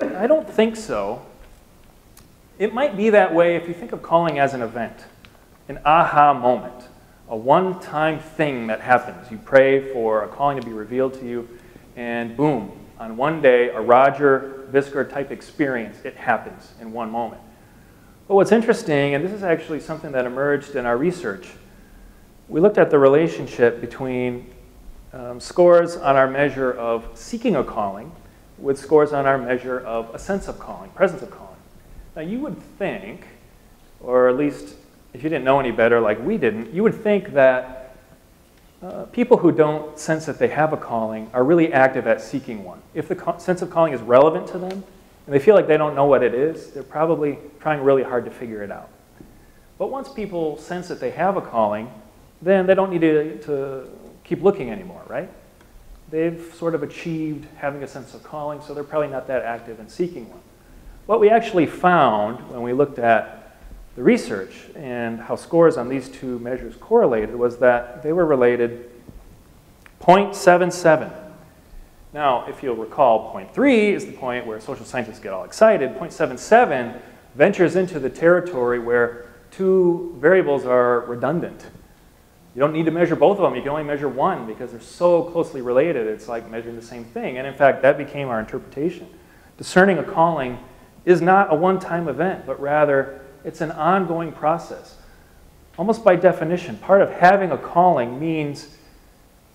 I don't think so. It might be that way if you think of calling as an event, an aha moment, a one-time thing that happens. You pray for a calling to be revealed to you, and boom, on one day, a Roger Visker-type experience, it happens in one moment. But what's interesting, and this is actually something that emerged in our research, we looked at the relationship between um, scores on our measure of seeking a calling with scores on our measure of a sense of calling, presence of calling. Now you would think, or at least if you didn't know any better like we didn't, you would think that uh, people who don't sense that they have a calling are really active at seeking one. If the sense of calling is relevant to them, and they feel like they don't know what it is, they're probably trying really hard to figure it out. But once people sense that they have a calling, then they don't need to, to keep looking anymore, right? They've sort of achieved having a sense of calling, so they're probably not that active in seeking one. What we actually found when we looked at the research and how scores on these two measures correlated was that they were related zero point seven seven. Now, if you'll recall, point three is the point where social scientists get all excited. point seven seven ventures into the territory where two variables are redundant. You don't need to measure both of them. You can only measure one because they're so closely related. It's like measuring the same thing. And in fact, that became our interpretation. Discerning a calling is not a one-time event, but rather it's an ongoing process. Almost by definition, part of having a calling means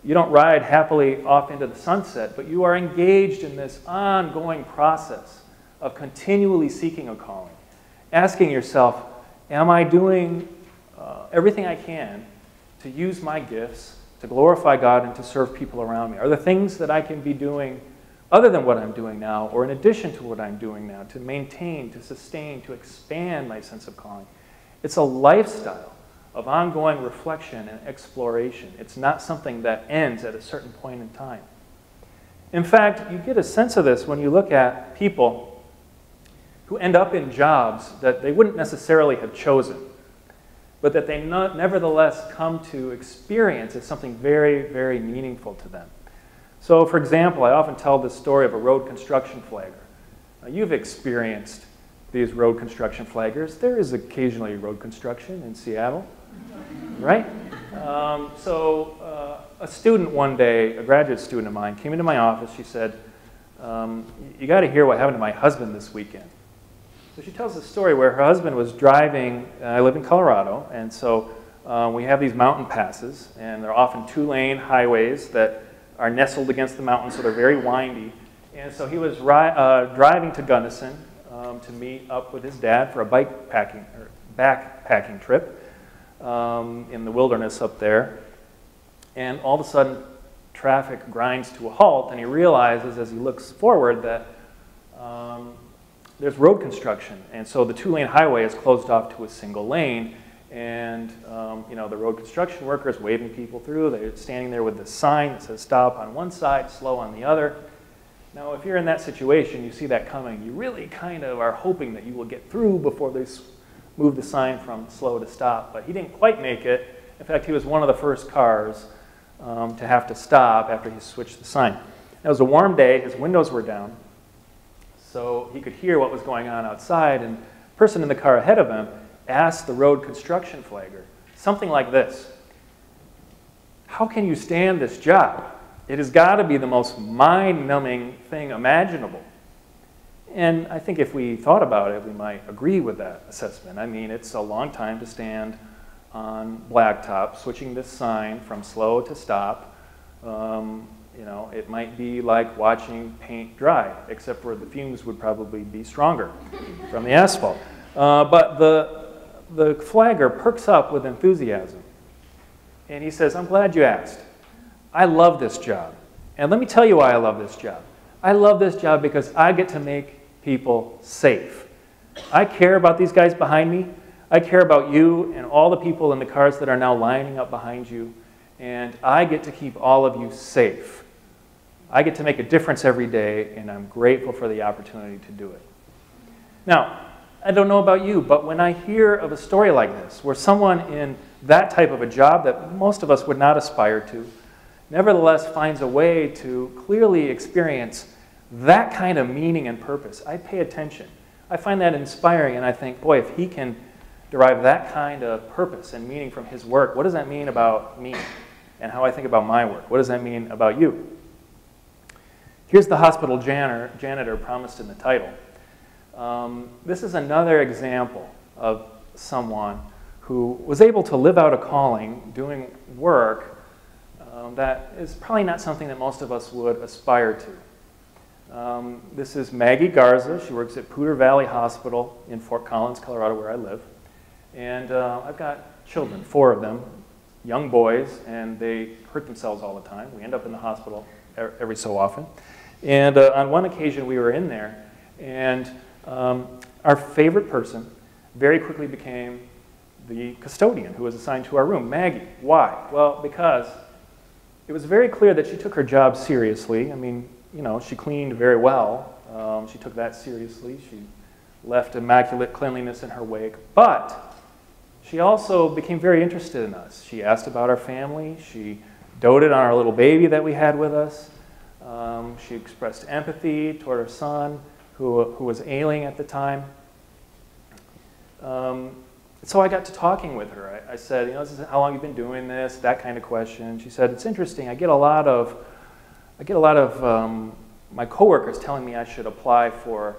you don't ride happily off into the sunset, but you are engaged in this ongoing process of continually seeking a calling, asking yourself, am I doing uh, everything I can to use my gifts, to glorify God, and to serve people around me? Are there things that I can be doing other than what I'm doing now, or in addition to what I'm doing now, to maintain, to sustain, to expand my sense of calling? It's a lifestyle of ongoing reflection and exploration. It's not something that ends at a certain point in time. In fact, you get a sense of this when you look at people who end up in jobs that they wouldn't necessarily have chosen, but that they not, nevertheless come to experience as something very, very meaningful to them. So, for example, I often tell the story of a road construction flagger. Now, you've experienced these road construction flaggers. There is occasionally road construction in Seattle. Right? Um, so uh, a student one day, a graduate student of mine, came into my office. She said, um, you got to hear what happened to my husband this weekend. So she tells a story where her husband was driving. Uh, I live in Colorado, and so uh, we have these mountain passes, and they're often two-lane highways that are nestled against the mountains, so they're very windy. And so he was uh, driving to Gunnison um, to meet up with his dad for a bike packing, or backpacking trip. Um, in the wilderness up there, and all of a sudden traffic grinds to a halt, and he realizes as he looks forward that um, there's road construction, and so the two-lane highway is closed off to a single lane, and um, you know, the road construction workers waving people through, they're standing there with this sign that says stop on one side, slow on the other. Now if you're in that situation, you see that coming, you really kind of are hoping that you will get through before they moved the sign from slow to stop, but he didn't quite make it. In fact, he was one of the first cars um, to have to stop after he switched the sign. It was a warm day, his windows were down, so he could hear what was going on outside, and the person in the car ahead of him asked the road construction flagger something like this: how can you stand this job? It has got to be the most mind-numbing thing imaginable. And I think if we thought about it, we might agree with that assessment. I mean, it's a long time to stand on blacktop, switching this sign from slow to stop. Um, you know, it might be like watching paint dry, except for the fumes would probably be stronger from the asphalt. Uh, but the, the flagger perks up with enthusiasm. And he says, I'm glad you asked. I love this job. And let me tell you why I love this job. I love this job because I get to make people safe. I care about these guys behind me. I care about you and all the people in the cars that are now lining up behind you. And I get to keep all of you safe. I get to make a difference every day, and I'm grateful for the opportunity to do it. Now, I don't know about you, but when I hear of a story like this, where someone in that type of a job that most of us would not aspire to, nevertheless finds a way to clearly experience that kind of meaning and purpose, I pay attention. I find that inspiring, and I think, boy, if he can derive that kind of purpose and meaning from his work, what does that mean about me and how I think about my work? What does that mean about you? Here's the hospital janitor, janitor promised in the title. Um, this is another example of someone who was able to live out a calling doing work um, that is probably not something that most of us would aspire to. Um, this is Maggie Garza. She works at Poudre Valley Hospital in Fort Collins, Colorado, where I live. And uh, I've got children, four of them, young boys, and they hurt themselves all the time. We end up in the hospital every so often. And uh, on one occasion, we were in there, and um, our favorite person very quickly became the custodian who was assigned to our room, Maggie. Why? Well, because it was very clear that she took her job seriously. I mean, you know, she cleaned very well. Um, she took that seriously. She left immaculate cleanliness in her wake. But she also became very interested in us. She asked about our family. She doted on our little baby that we had with us. Um, she expressed empathy toward her son, who, who was ailing at the time. Um, so I got to talking with her. I, I said, you know, this is how long you've been doing this, that kind of question. She said, it's interesting. I get a lot of I get a lot of um, my coworkers telling me I should apply for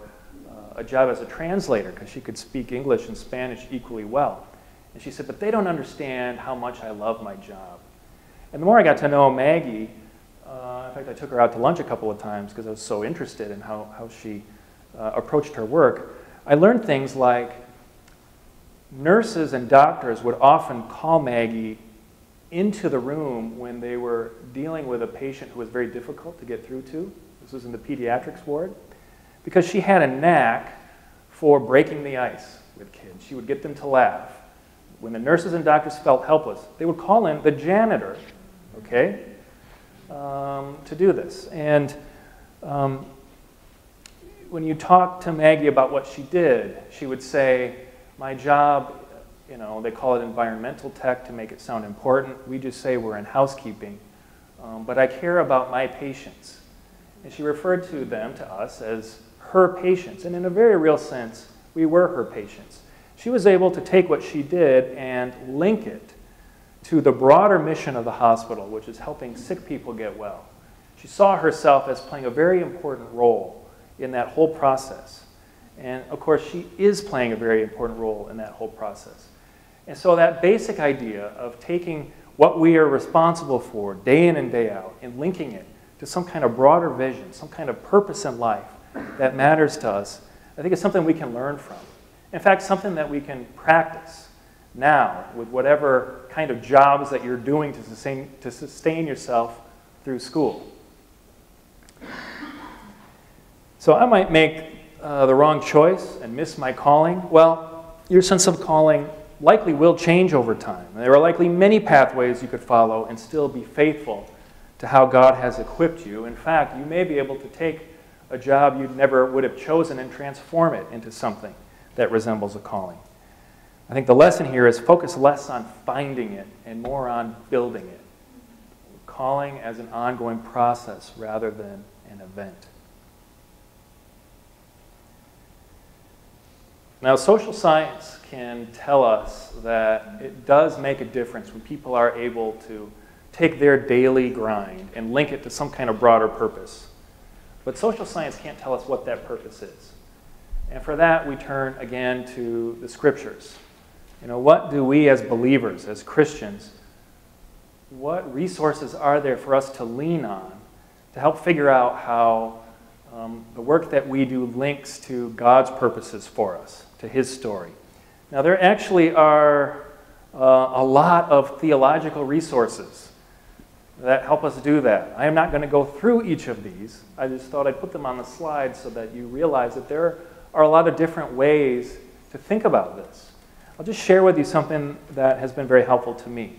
uh, a job as a translator because she could speak English and Spanish equally well. And she said, but they don't understand how much I love my job. And the more I got to know Maggie, uh, in fact, I took her out to lunch a couple of times because I was so interested in how, how she uh, approached her work. I learned things like nurses and doctors would often call Maggie into the room when they were dealing with a patient who was very difficult to get through to. This was in the pediatrics ward, because she had a knack for breaking the ice with kids. She would get them to laugh. When the nurses and doctors felt helpless, they would call in the janitor, okay, um, to do this. And um, when you talk to Maggie about what she did, she would say, my job, you know, they call it environmental tech to make it sound important. We just say we're in housekeeping. Um, but I care about my patients. And she referred to them, to us, as her patients. And in a very real sense, we were her patients. She was able to take what she did and link it to the broader mission of the hospital, which is helping sick people get well. She saw herself as playing a very important role in that whole process. And of course, she is playing a very important role in that whole process. And so that basic idea of taking what we are responsible for day in and day out and linking it to some kind of broader vision, some kind of purpose in life that matters to us, I think is something we can learn from. In fact, something that we can practice now with whatever kind of jobs that you're doing to sustain, to sustain yourself through school. So I might make uh, the wrong choice and miss my calling. Well, your sense of calling likely will change over time. There are likely many pathways you could follow and still be faithful to how God has equipped you. In fact, you may be able to take a job you never would have chosen and transform it into something that resembles a calling. I think the lesson here is focus less on finding it and more on building it. Calling as an ongoing process rather than an event. Now, social science can tell us that it does make a difference when people are able to take their daily grind and link it to some kind of broader purpose. But social science can't tell us what that purpose is. And for that, we turn again to the scriptures. You know, what do we as believers, as Christians, what resources are there for us to lean on to help figure out how Um, the work that we do links to God's purposes for us, to his story. Now, there actually are uh, a lot of theological resources. that help us do that. I am not going to go through each of these. I just thought I'd put them on the slide so that you realize that there are a lot of different ways to think about this. I'll just share with you something that has been very helpful to me.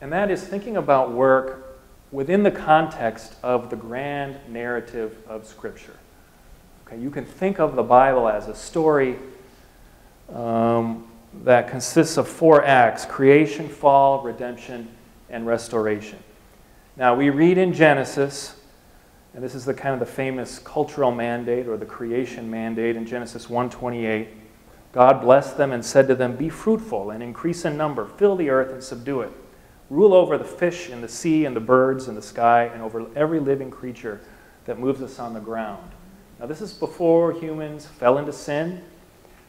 And that is thinking about work within the context of the grand narrative of Scripture. Okay, you can think of the Bible as a story um, that consists of four acts: creation, fall, redemption, and restoration. Now we read in Genesis, and this is the kind of the famous cultural mandate or the creation mandate in Genesis one twenty-eight. God blessed them and said to them, "Be fruitful and increase in number, fill the earth and subdue it. Rule over the fish in the sea and the birds in the sky and over every living creature that moves us on the ground." Now this is before humans fell into sin.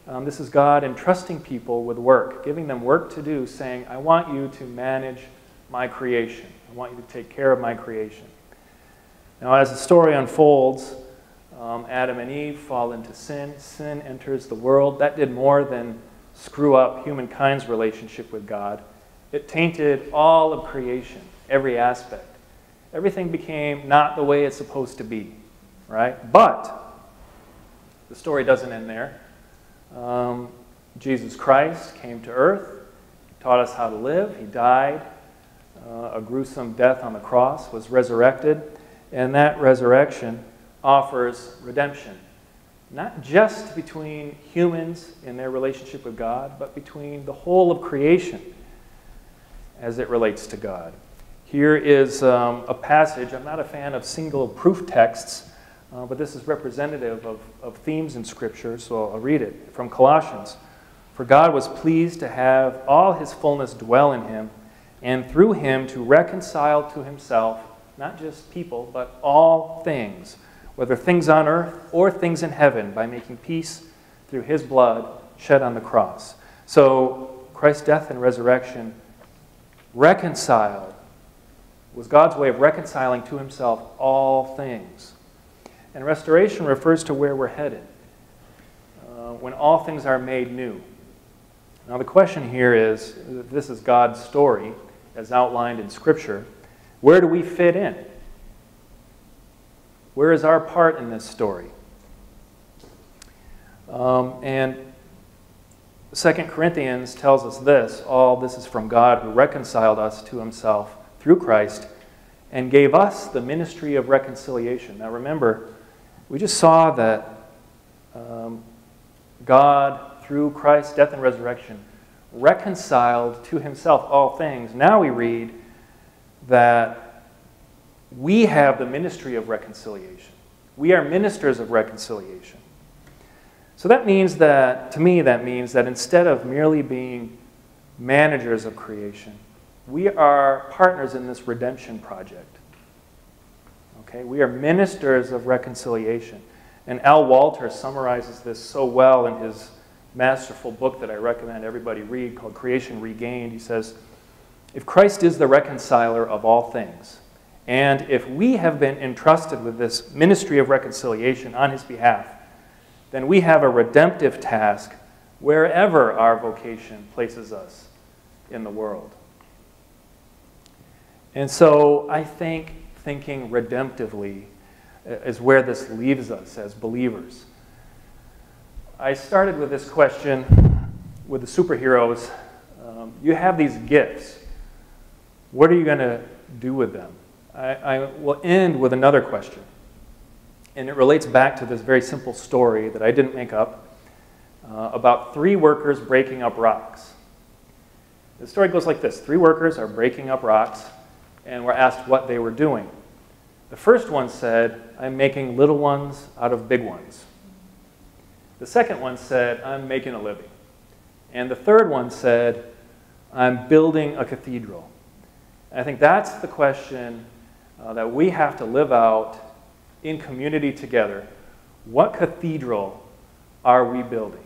Um, this is God entrusting people with work, giving them work to do, saying, I want you to manage my creation. I want you to take care of my creation. Now as the story unfolds, um, Adam and Eve fall into sin. Sin enters the world. That did more than screw up humankind's relationship with God. It tainted all of creation, every aspect. Everything became not the way it's supposed to be, right? But the story doesn't end there. Um, Jesus Christ came to earth, taught us how to live. He died uh, a gruesome death on the cross, was resurrected, and that resurrection offers redemption, not just between humans in their relationship with God, but between the whole of creation as it relates to God. Here is um, a passage. I'm not a fan of single proof texts, Uh, but this is representative of, of themes in Scripture, so I'll read it from Colossians. For God was pleased to have all his fullness dwell in him, and through him to reconcile to himself, not just people, but all things, whether things on earth or things in heaven, by making peace through his blood shed on the cross. So Christ's death and resurrection reconciled, was God's way of reconciling to himself all things. And restoration refers to where we're headed, uh, when all things are made new. Now the question here is, if this is God's story as outlined in Scripture, where do we fit in? Where is our part in this story? Um, and Second Corinthians tells us this, all this is from God who reconciled us to himself through Christ and gave us the ministry of reconciliation. Now remember, we just saw that um, God, through Christ's death and resurrection, reconciled to himself all things. Now we read that we have the ministry of reconciliation. We are ministers of reconciliation. So that means that, to me, that means that instead of merely being managers of creation, we are partners in this redemption project. Okay, we are ministers of reconciliation. And Al Walter summarizes this so well in his masterful book that I recommend everybody read called Creation Regained. He says, if Christ is the reconciler of all things, and if we have been entrusted with this ministry of reconciliation on his behalf, then we have a redemptive task wherever our vocation places us in the world. And so I think thinking redemptively is where this leaves us as believers. I started with this question with the superheroes. Um, you have these gifts. What are you going to do with them? I, I will end with another question. And it relates back to this very simple story that I didn't make up uh, about three workers breaking up rocks. The story goes like this. Three workers are breaking up rocks and were asked what they were doing. The first one said, I'm making little ones out of big ones. The second one said, I'm making a living. And the third one said, I'm building a cathedral. And I think that's the question uh, that we have to live out in community together. What cathedral are we building?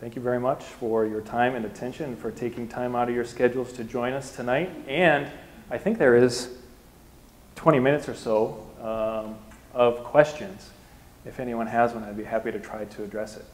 Thank you very much for your time and attention, and for taking time out of your schedules to join us tonight. And I think there is twenty minutes or so um, of questions. If anyone has one, I'd be happy to try to address it.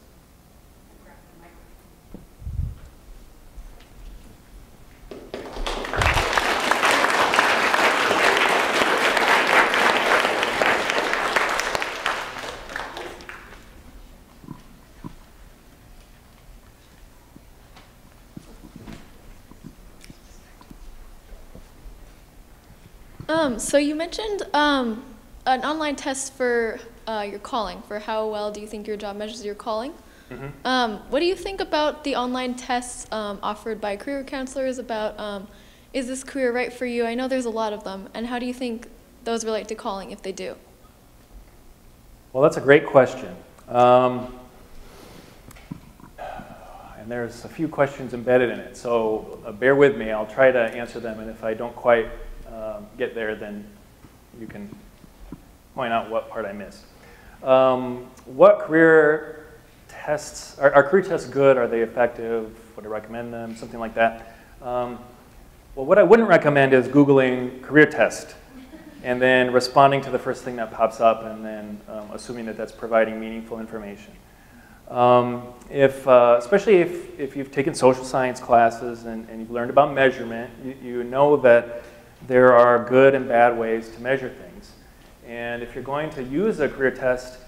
Um, so you mentioned um, an online test for uh, your calling, for how well do you think your job measures your calling. Mm-hmm. Um, what do you think about the online tests um, offered by career counselors about um, is this career right for you? I know there's a lot of them, and how do you think those relate to calling, if they do? Well, that's a great question. Um, and there's a few questions embedded in it, so uh, bear with me. I'll try to answer them, and if I don't quite um, get there, then you can point out what part I missed. Um, what career tests, are, are career tests good? Are they effective? Would I recommend them? Something like that. Um, well, what I wouldn't recommend is Googling career test and then responding to the first thing that pops up and then um, assuming that that's providing meaningful information. Um, if, uh, especially if, if you've taken social science classes and, and you've learned about measurement, you, you know that there are good and bad ways to measure things. And if you're going to use a career test,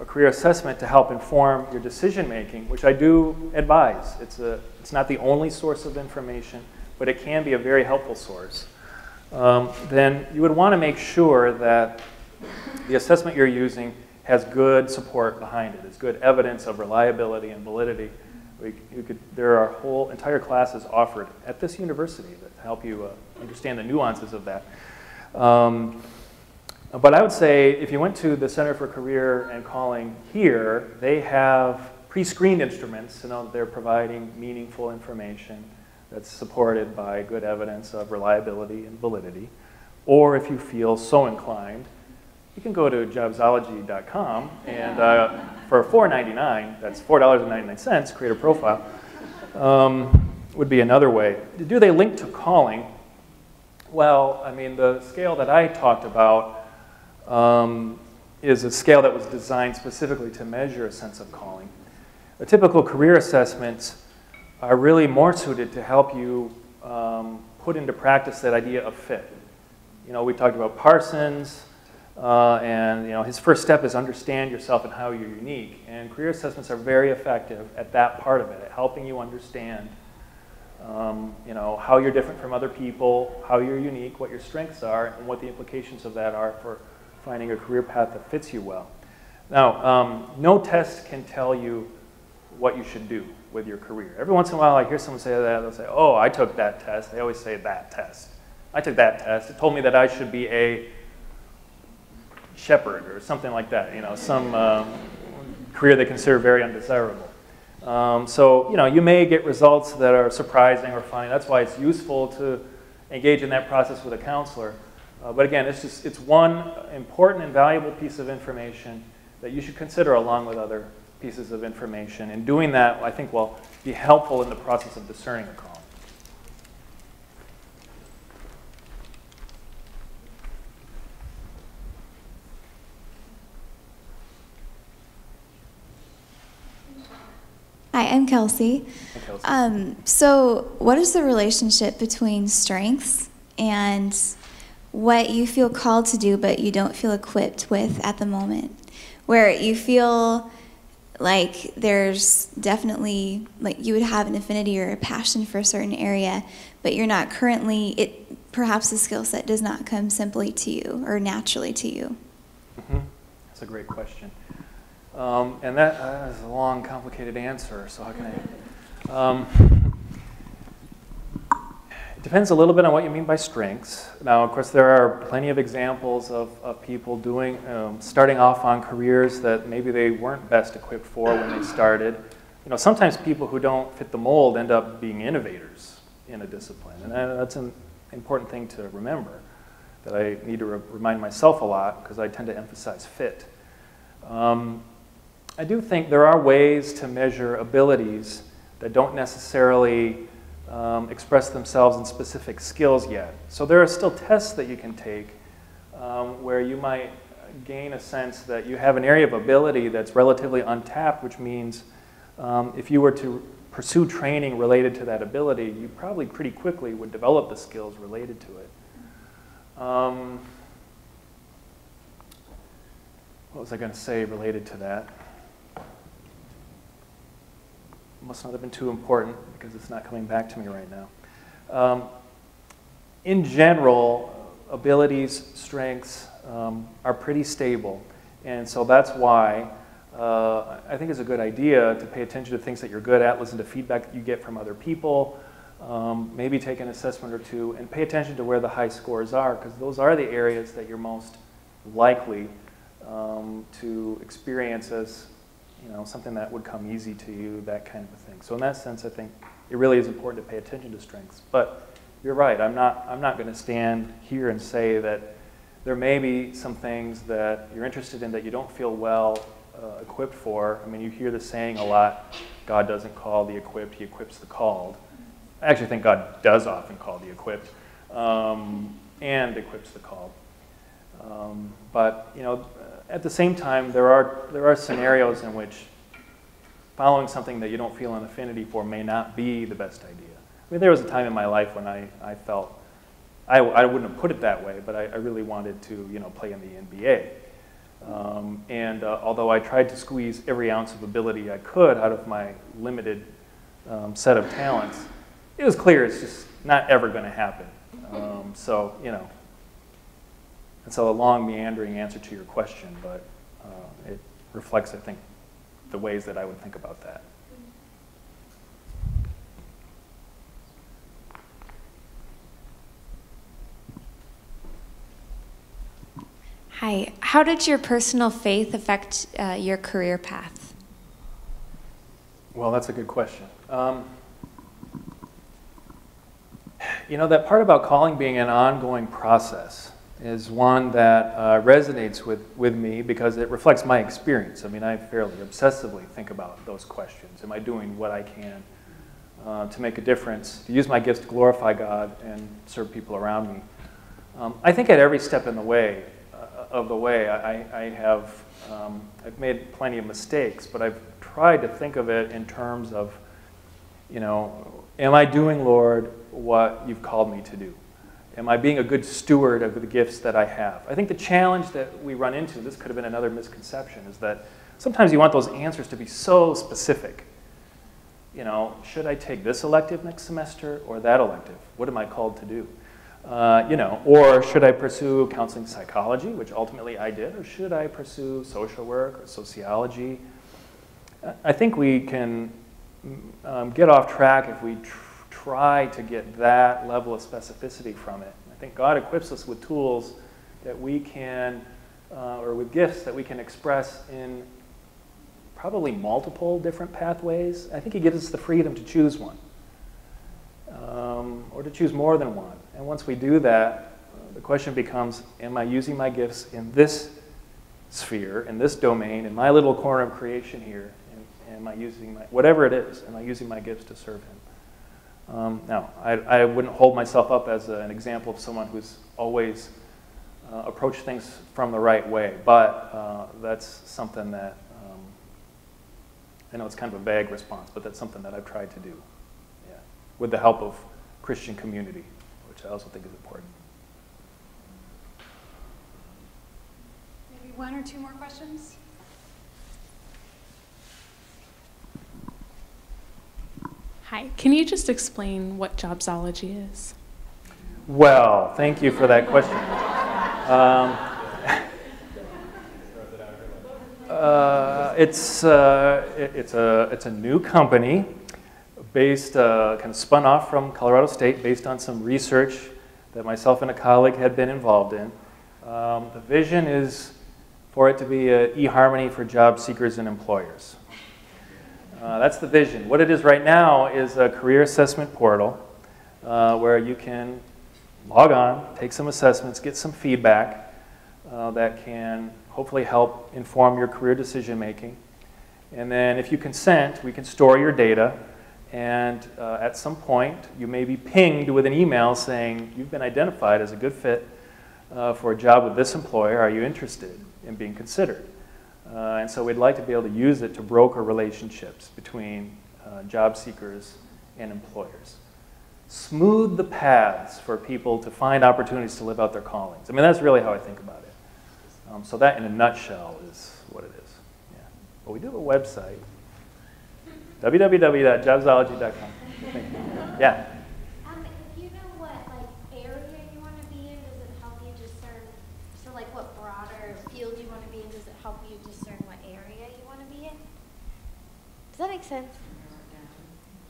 a career assessment to help inform your decision making, which I do advise. It's, a, it's not the only source of information, but it can be a very helpful source. Um, then you would want to make sure that the assessment you're using has good support behind it. It's good evidence of reliability and validity. We, you could, there are whole entire classes offered at this university that help you uh, understand the nuances of that. Um, But I would say if you went to the Center for Career and Calling here, they have pre-screened instruments to know that they're providing meaningful information that's supported by good evidence of reliability and validity. Or if you feel so inclined, you can go to job zology dot com and uh, for four ninety-nine, that's four dollars and ninety-nine cents, create a profile, um, would be another way. Do they link to calling? Well, I mean, the scale that I talked about Um, is a scale that was designed specifically to measure a sense of calling. The typical career assessments are really more suited to help you um, put into practice that idea of fit. You know, we talked about Parsons, uh, and you know, his first step is understand yourself and how you're unique. And career assessments are very effective at that part of it, at helping you understand, um, you know, how you're different from other people, how you're unique, what your strengths are, and what the implications of that are for finding a career path that fits you well. Now, um, no test can tell you what you should do with your career. Every once in a while I hear someone say that, they'll say, oh, I took that test. They always say that test. I took that test. It told me that I should be a shepherd or something like that, you know, some um, career they consider very undesirable. Um, so, you know, you may get results that are surprising or funny. That's why it's useful to engage in that process with a counselor. Uh, but again, it's, just, it's one important and valuable piece of information that you should consider along with other pieces of information. And doing that, I think, will be helpful in the process of discerning a calling. Hi, I'm Kelsey. Hi, Kelsey. Um, so what is the relationship between strengths and what you feel called to do but you don't feel equipped with at the moment, where you feel like there's definitely, like you would have an affinity or a passion for a certain area, but you're not currently, it, perhaps the skill set does not come simply to you or naturally to you? Mm-hmm. That's a great question. Um, and that uh, is a long, complicated answer, so how can I? Um, Depends a little bit on what you mean by strengths. Now, of course, there are plenty of examples of, of people doing, um, starting off on careers that maybe they weren't best equipped for when they started. You know, sometimes people who don't fit the mold end up being innovators in a discipline, and that's an important thing to remember, that I need to re remind myself a lot because I tend to emphasize fit. Um, I do think there are ways to measure abilities that don't necessarily Um, express themselves in specific skills yet. So there are still tests that you can take um, where you might gain a sense that you have an area of ability that's relatively untapped, which means um, if you were to pursue training related to that ability, you probably pretty quickly would develop the skills related to it. Um, what was I going to say related to that? Must not have been too important because it's not coming back to me right now. Um, in general, abilities, strengths um, are pretty stable. And so that's why uh, I think it's a good idea to pay attention to things that you're good at, listen to feedback that you get from other people, um, maybe take an assessment or two, and pay attention to where the high scores are, because those are the areas that you're most likely um, to experience as you know, something that would come easy to you, that kind of a thing. So in that sense, I think it really is important to pay attention to strengths. But you're right, I'm not, I'm not going to stand here and say that there may be some things that you're interested in that you don't feel well uh, equipped for. I mean, you hear the saying a lot, God doesn't call the equipped, he equips the called. I actually think God does often call the equipped um, and equips the called. Um, but, you know, at the same time, there are, there are scenarios in which following something that you don't feel an affinity for may not be the best idea. I mean, there was a time in my life when I, I felt, I, I wouldn't have put it that way, but I, I really wanted to, you know, play in the N B A. Um, and uh, although I tried to squeeze every ounce of ability I could out of my limited um, set of talents, it was clear it's just not ever going to happen. Um, so, you know. And so a long, meandering answer to your question, but uh, it reflects, I think, the ways that I would think about that. Hi. How did your personal faith affect uh, your career path? Well, that's a good question. Um, you know, that part about calling being an ongoing process is one that uh, resonates with, with me because it reflects my experience. I mean, I fairly obsessively think about those questions. Am I doing what I can uh, to make a difference, to use my gifts to glorify God and serve people around me? Um, I think at every step in the way, uh, of the way, I, I have, um, I've made plenty of mistakes, but I've tried to think of it in terms of, you know, am I doing, Lord, what you've called me to do? Am I being a good steward of the gifts that I have? I think the challenge that we run into, this could have been another misconception, is that sometimes you want those answers to be so specific. You know, should I take this elective next semester or that elective? What am I called to do? Uh, you know, or should I pursue counseling psychology, which ultimately I did, or should I pursue social work or sociology? I think we can um, get off track if we tr try to get that level of specificity from it. I think God equips us with tools that we can, uh, or with gifts that we can express in probably multiple different pathways. I think he gives us the freedom to choose one, um, or to choose more than one. And once we do that, uh, the question becomes, am I using my gifts in this sphere, in this domain, in my little corner of creation here? And am I using my, whatever it is, am I using my gifts to serve him? Um, no, I, I wouldn't hold myself up as a, an example of someone who's always uh, approached things from the right way, but uh, that's something that, um, I know it's kind of a vague response, but that's something that I've tried to do, yeah, with the help of Christian community, which I also think is important. Maybe one or two more questions? Hi, can you just explain what JobZology is? Well, thank you for that question. Um, uh, it's, uh, it, it's, a, it's a new company based, uh, kind of spun off from Colorado State based on some research that myself and a colleague had been involved in. Um, the vision is for it to be an e-harmony for job seekers and employers. Uh, that's the vision. What it is right now is a career assessment portal uh, where you can log on, take some assessments, get some feedback uh, that can hopefully help inform your career decision making. And then if you consent, we can store your data, and uh, at some point you may be pinged with an email saying you've been identified as a good fit uh, for a job with this employer. Are you interested in being considered? Uh, and so we'd like to be able to use it to broker relationships between uh, job seekers and employers. Smooth the paths for people to find opportunities to live out their callings. I mean, that's really how I think about it. Um, so that, in a nutshell, is what it is. Yeah. But we do have a website, w w w dot jobzology dot com. Yeah. Um, do you know what like area you want to be in? Does it help you? sense.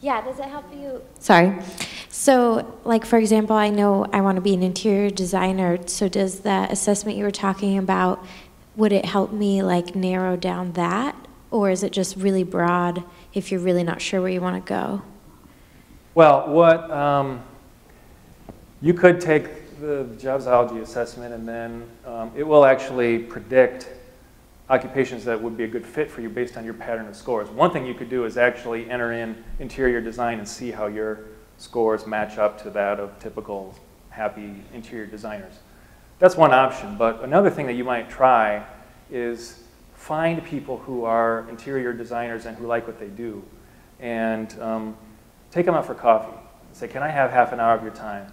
Yeah, does it help you? Sorry. So, like, for example, I know I want to be an interior designer, so does that assessment you were talking about, would it help me, like, narrow down that? Or is it just really broad if you're really not sure where you want to go? Well, what um, you could take the JobZology assessment, and then um, it will actually predict occupations that would be a good fit for you based on your pattern of scores. One thing you could do is actually enter in interior design and see how your scores match up to that of typical happy interior designers. That's one option, but another thing that you might try is find people who are interior designers and who like what they do, and um, take them out for coffee and say, can I have half an hour of your time?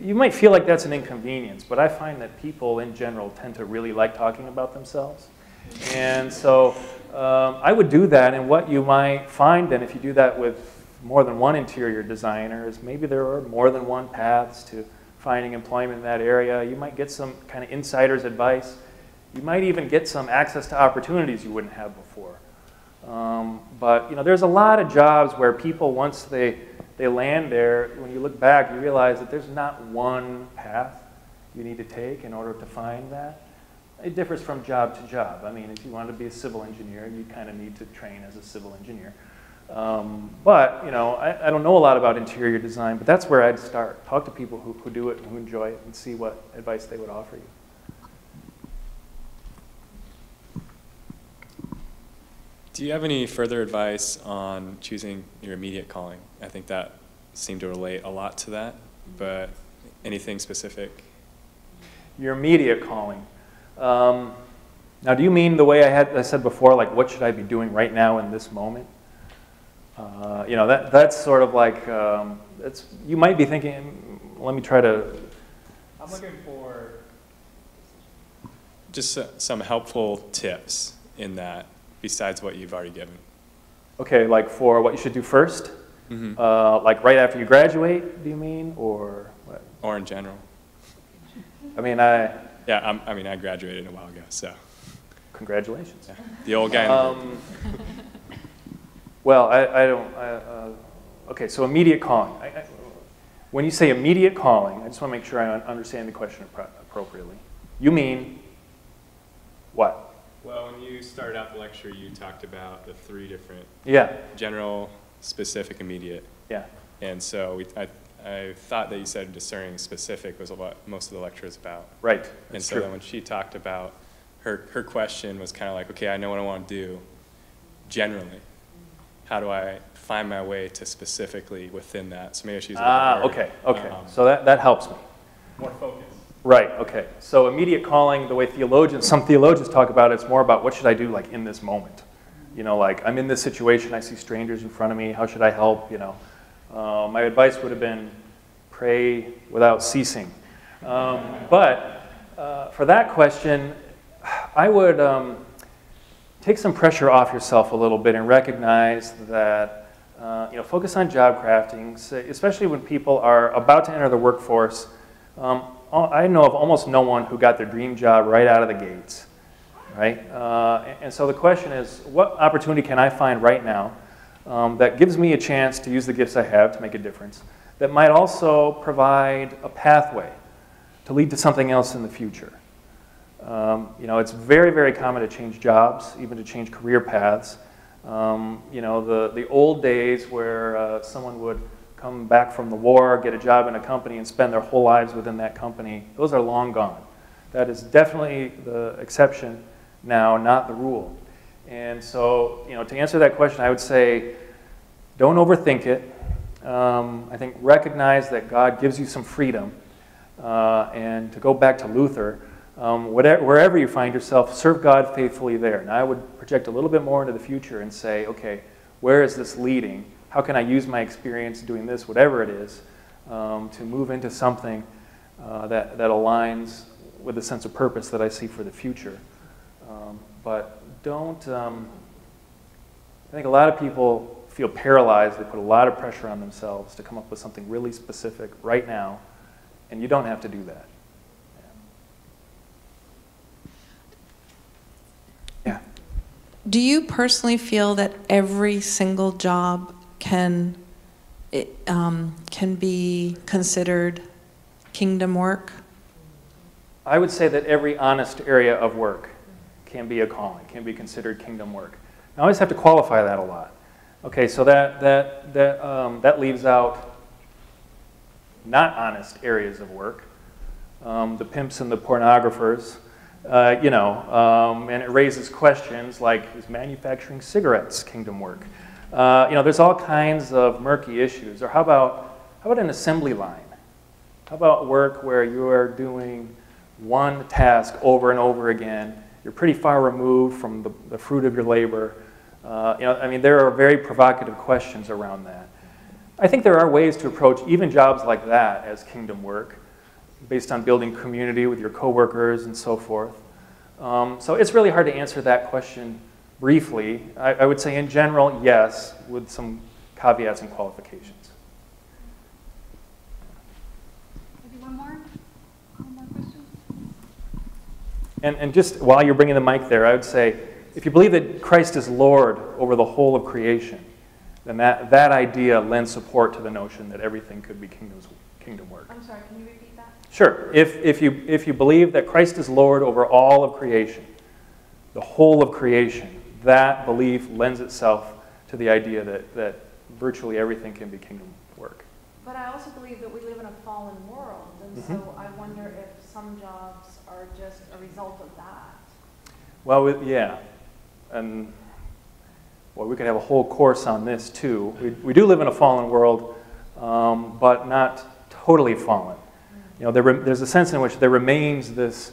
You might feel like that's an inconvenience, but I find that people in general tend to really like talking about themselves. And so um, I would do that, and what you might find then if you do that with more than one interior designer is maybe there are more than one paths to finding employment in that area. You might get some kind of insider's advice. You might even get some access to opportunities you wouldn't have before. Um, but you know, there's a lot of jobs where people, once they, they land there, when you look back, you realize that there's not one path you need to take in order to find that. It differs from job to job. I mean, if you wanted to be a civil engineer, you kind of need to train as a civil engineer. Um, but, you know, I, I don't know a lot about interior design, but that's where I'd start. Talk to people who, who do it and who enjoy it and see what advice they would offer you. Do you have any further advice on choosing your immediate calling? I think that seemed to relate a lot to that, but anything specific? Your immediate calling. Um, now, do you mean the way I, had, I said before, like what should I be doing right now in this moment? Uh, you know, that, that's sort of like, um, it's, you might be thinking, let me try to... I'm looking for just uh, some helpful tips in that, besides what you've already given. Okay, like for what you should do first? Mm-hmm. uh, like right after you graduate, do you mean, or what? Or in general. I mean, I... Yeah, I'm, I mean, I graduated a while ago, so. Congratulations. Yeah. The old guy. Um, well, I, I don't, I, uh, okay, so immediate calling. I, I, when you say immediate calling, I just want to make sure I understand the question appropriately. You mean what? Well, when you started out the lecture, you talked about the three different. Yeah. General, specific, immediate. Yeah. And so we, I, I thought that you said discerning specific was what most of the lecture is about. Right, that's true. And so then when she talked about, her, her question was kind of like, okay, I know what I want to do generally. How do I find my way to specifically within that? So maybe she's a Ah, more, okay, okay. Um, so that, that helps me. More focus. Right, okay. So immediate calling, the way theologians, some theologians talk about it, it's more about what should I do like in this moment? You know, like I'm in this situation, I see strangers in front of me, how should I help, you know? Uh, my advice would have been pray without ceasing. Um, but uh, for that question, I would um, take some pressure off yourself a little bit and recognize that, uh, you know, focus on job crafting, especially when people are about to enter the workforce. Um, I know of almost no one who got their dream job right out of the gates, right? Uh, and, and so the question is, what opportunity can I find right now Um, that gives me a chance to use the gifts I have to make a difference, that might also provide a pathway to lead to something else in the future? Um, you know, it's very, very common to change jobs, even to change career paths. Um, you know, the, the old days where uh, someone would come back from the war, get a job in a company, and spend their whole lives within that company, those are long gone. That is definitely the exception now, not the rule. And so, you know, to answer that question, I would say, don't overthink it. Um, I think recognize that God gives you some freedom. Uh, and to go back to Luther, um, whatever, wherever you find yourself, serve God faithfully there. And I would project a little bit more into the future and say, okay, where is this leading? How can I use my experience doing this, whatever it is, um, to move into something uh, that, that aligns with the sense of purpose that I see for the future? Um, but. Don't, um, I think a lot of people feel paralyzed. They put a lot of pressure on themselves to come up with something really specific right now, and you don't have to do that. Yeah. do you personally feel that every single job can it, um, can be considered kingdom work? I would say that every honest area of work can be a calling, can be considered kingdom work. Now, I always have to qualify that a lot. Okay, so that that that um, that leaves out not honest areas of work, um, the pimps and the pornographers. Uh, you know, um, and it raises questions like, is manufacturing cigarettes kingdom work? Uh, you know, there's all kinds of murky issues. Or how about, how about an assembly line? How about work where you are doing one task over and over again? You're pretty far removed from the, the fruit of your labor. Uh, you know, I mean, there are very provocative questions around that. I think there are ways to approach even jobs like that as kingdom work, based on building community with your coworkers and so forth. Um, so it's really hard to answer that question briefly. I, I would say in general, yes, with some caveats and qualifications. Maybe one more? One more question? And, and just while you're bringing the mic there, I would say, if you believe that Christ is Lord over the whole of creation, then that, that idea lends support to the notion that everything could be kingdoms, kingdom work. I'm sorry, can you repeat? Sure, if, if, you, if you believe that Christ is Lord over all of creation, the whole of creation, that belief lends itself to the idea that, that virtually everything can be kingdom work. But I also believe that we live in a fallen world, and mm-hmm. so I wonder if some jobs are just a result of that. Well, yeah, and well, we could have a whole course on this too. We, we do live in a fallen world, um, but not totally fallen. You know, there, there's a sense in which there remains this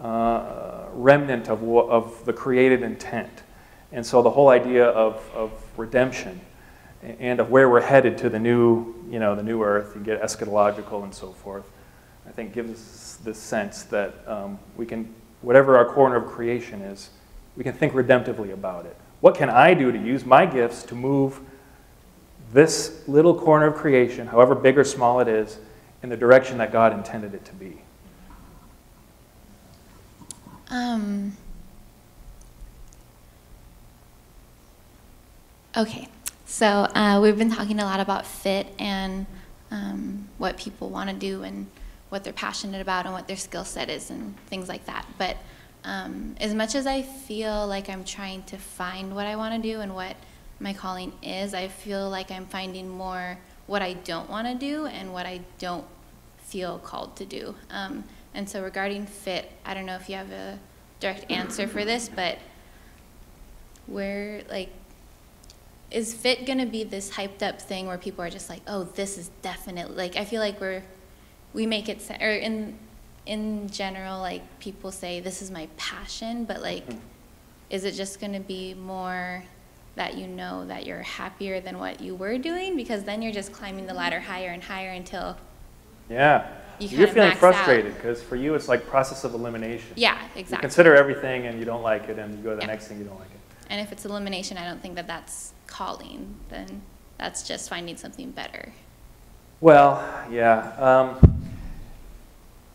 uh, remnant of, of the created intent. And so the whole idea of, of redemption and of where we're headed to the new, you know, the new earth, you get eschatological and so forth, I think gives us this sense that um, we can, whatever our corner of creation is, we can think redemptively about it. What can I do to use my gifts to move this little corner of creation, however big or small it is, in the direction that God intended it to be? Um, okay, so uh, we've been talking a lot about fit and um, what people want to do and what they're passionate about and what their skill set is and things like that. But um, as much as I feel like I'm trying to find what I want to do and what my calling is, I feel like I'm finding more what I don't want to do and what I don't feel called to do. Um, and so regarding fit, I don't know if you have a direct answer for this, but where, like, is fit going to be this hyped up thing where people are just like, oh, this is definitely, like, I feel like we're, we make it, or in, in general, like, people say, this is my passion, but, like, is it just going to be more that you know that you're happier than what you were doing, because then you're just climbing the ladder higher and higher until yeah, you you're feeling frustrated, because for you it's like process of elimination. Yeah, exactly. You consider everything and you don't like it, and you go to the yeah. next thing, you don't like it. And if it's elimination, I don't think that that's calling. Then that's just finding something better. Well, yeah, um,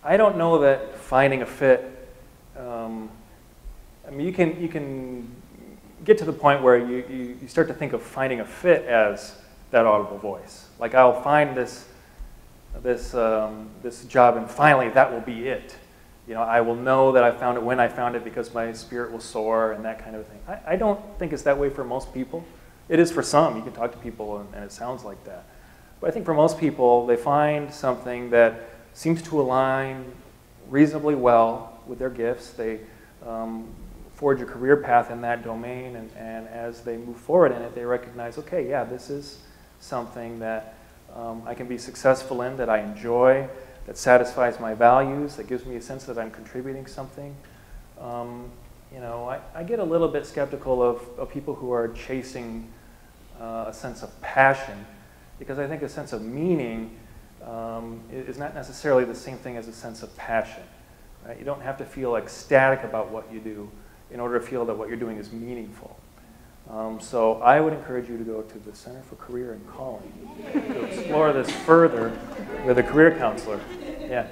I don't know that finding a fit. Um, I mean, you can you can. get to the point where you, you, you start to think of finding a fit as that audible voice. Like, I'll find this, this, um, this job, and finally that will be it. You know, I will know that I found it when I found it, because my spirit will soar and that kind of thing. I, I don't think it's that way for most people. It is for some. You can talk to people and, and it sounds like that. But I think for most people, they find something that seems to align reasonably well with their gifts. They um, forge a career path in that domain, and, and as they move forward in it, they recognize, okay, yeah, this is something that um, I can be successful in, that I enjoy, that satisfies my values, that gives me a sense that I'm contributing something. Um, you know, I, I get a little bit skeptical of, of people who are chasing uh, a sense of passion, because I think a sense of meaning um, is not necessarily the same thing as a sense of passion. Right? You don't have to feel ecstatic about what you do in order to feel that what you're doing is meaningful. Um, so I would encourage you to go to the Center for Career and Calling to explore this further with a career counselor. Yeah.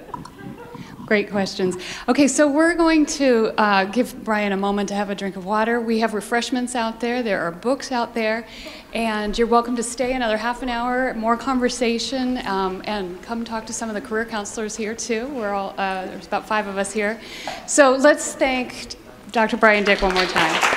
Great questions. Okay, so we're going to uh, give Bryan a moment to have a drink of water. We have refreshments out there. There are books out there. And you're welcome to stay another half an hour, more conversation, um, and come talk to some of the career counselors here, too. We're all, uh, there's about five of us here. So let's thank Doctor Bryan Dik one more time.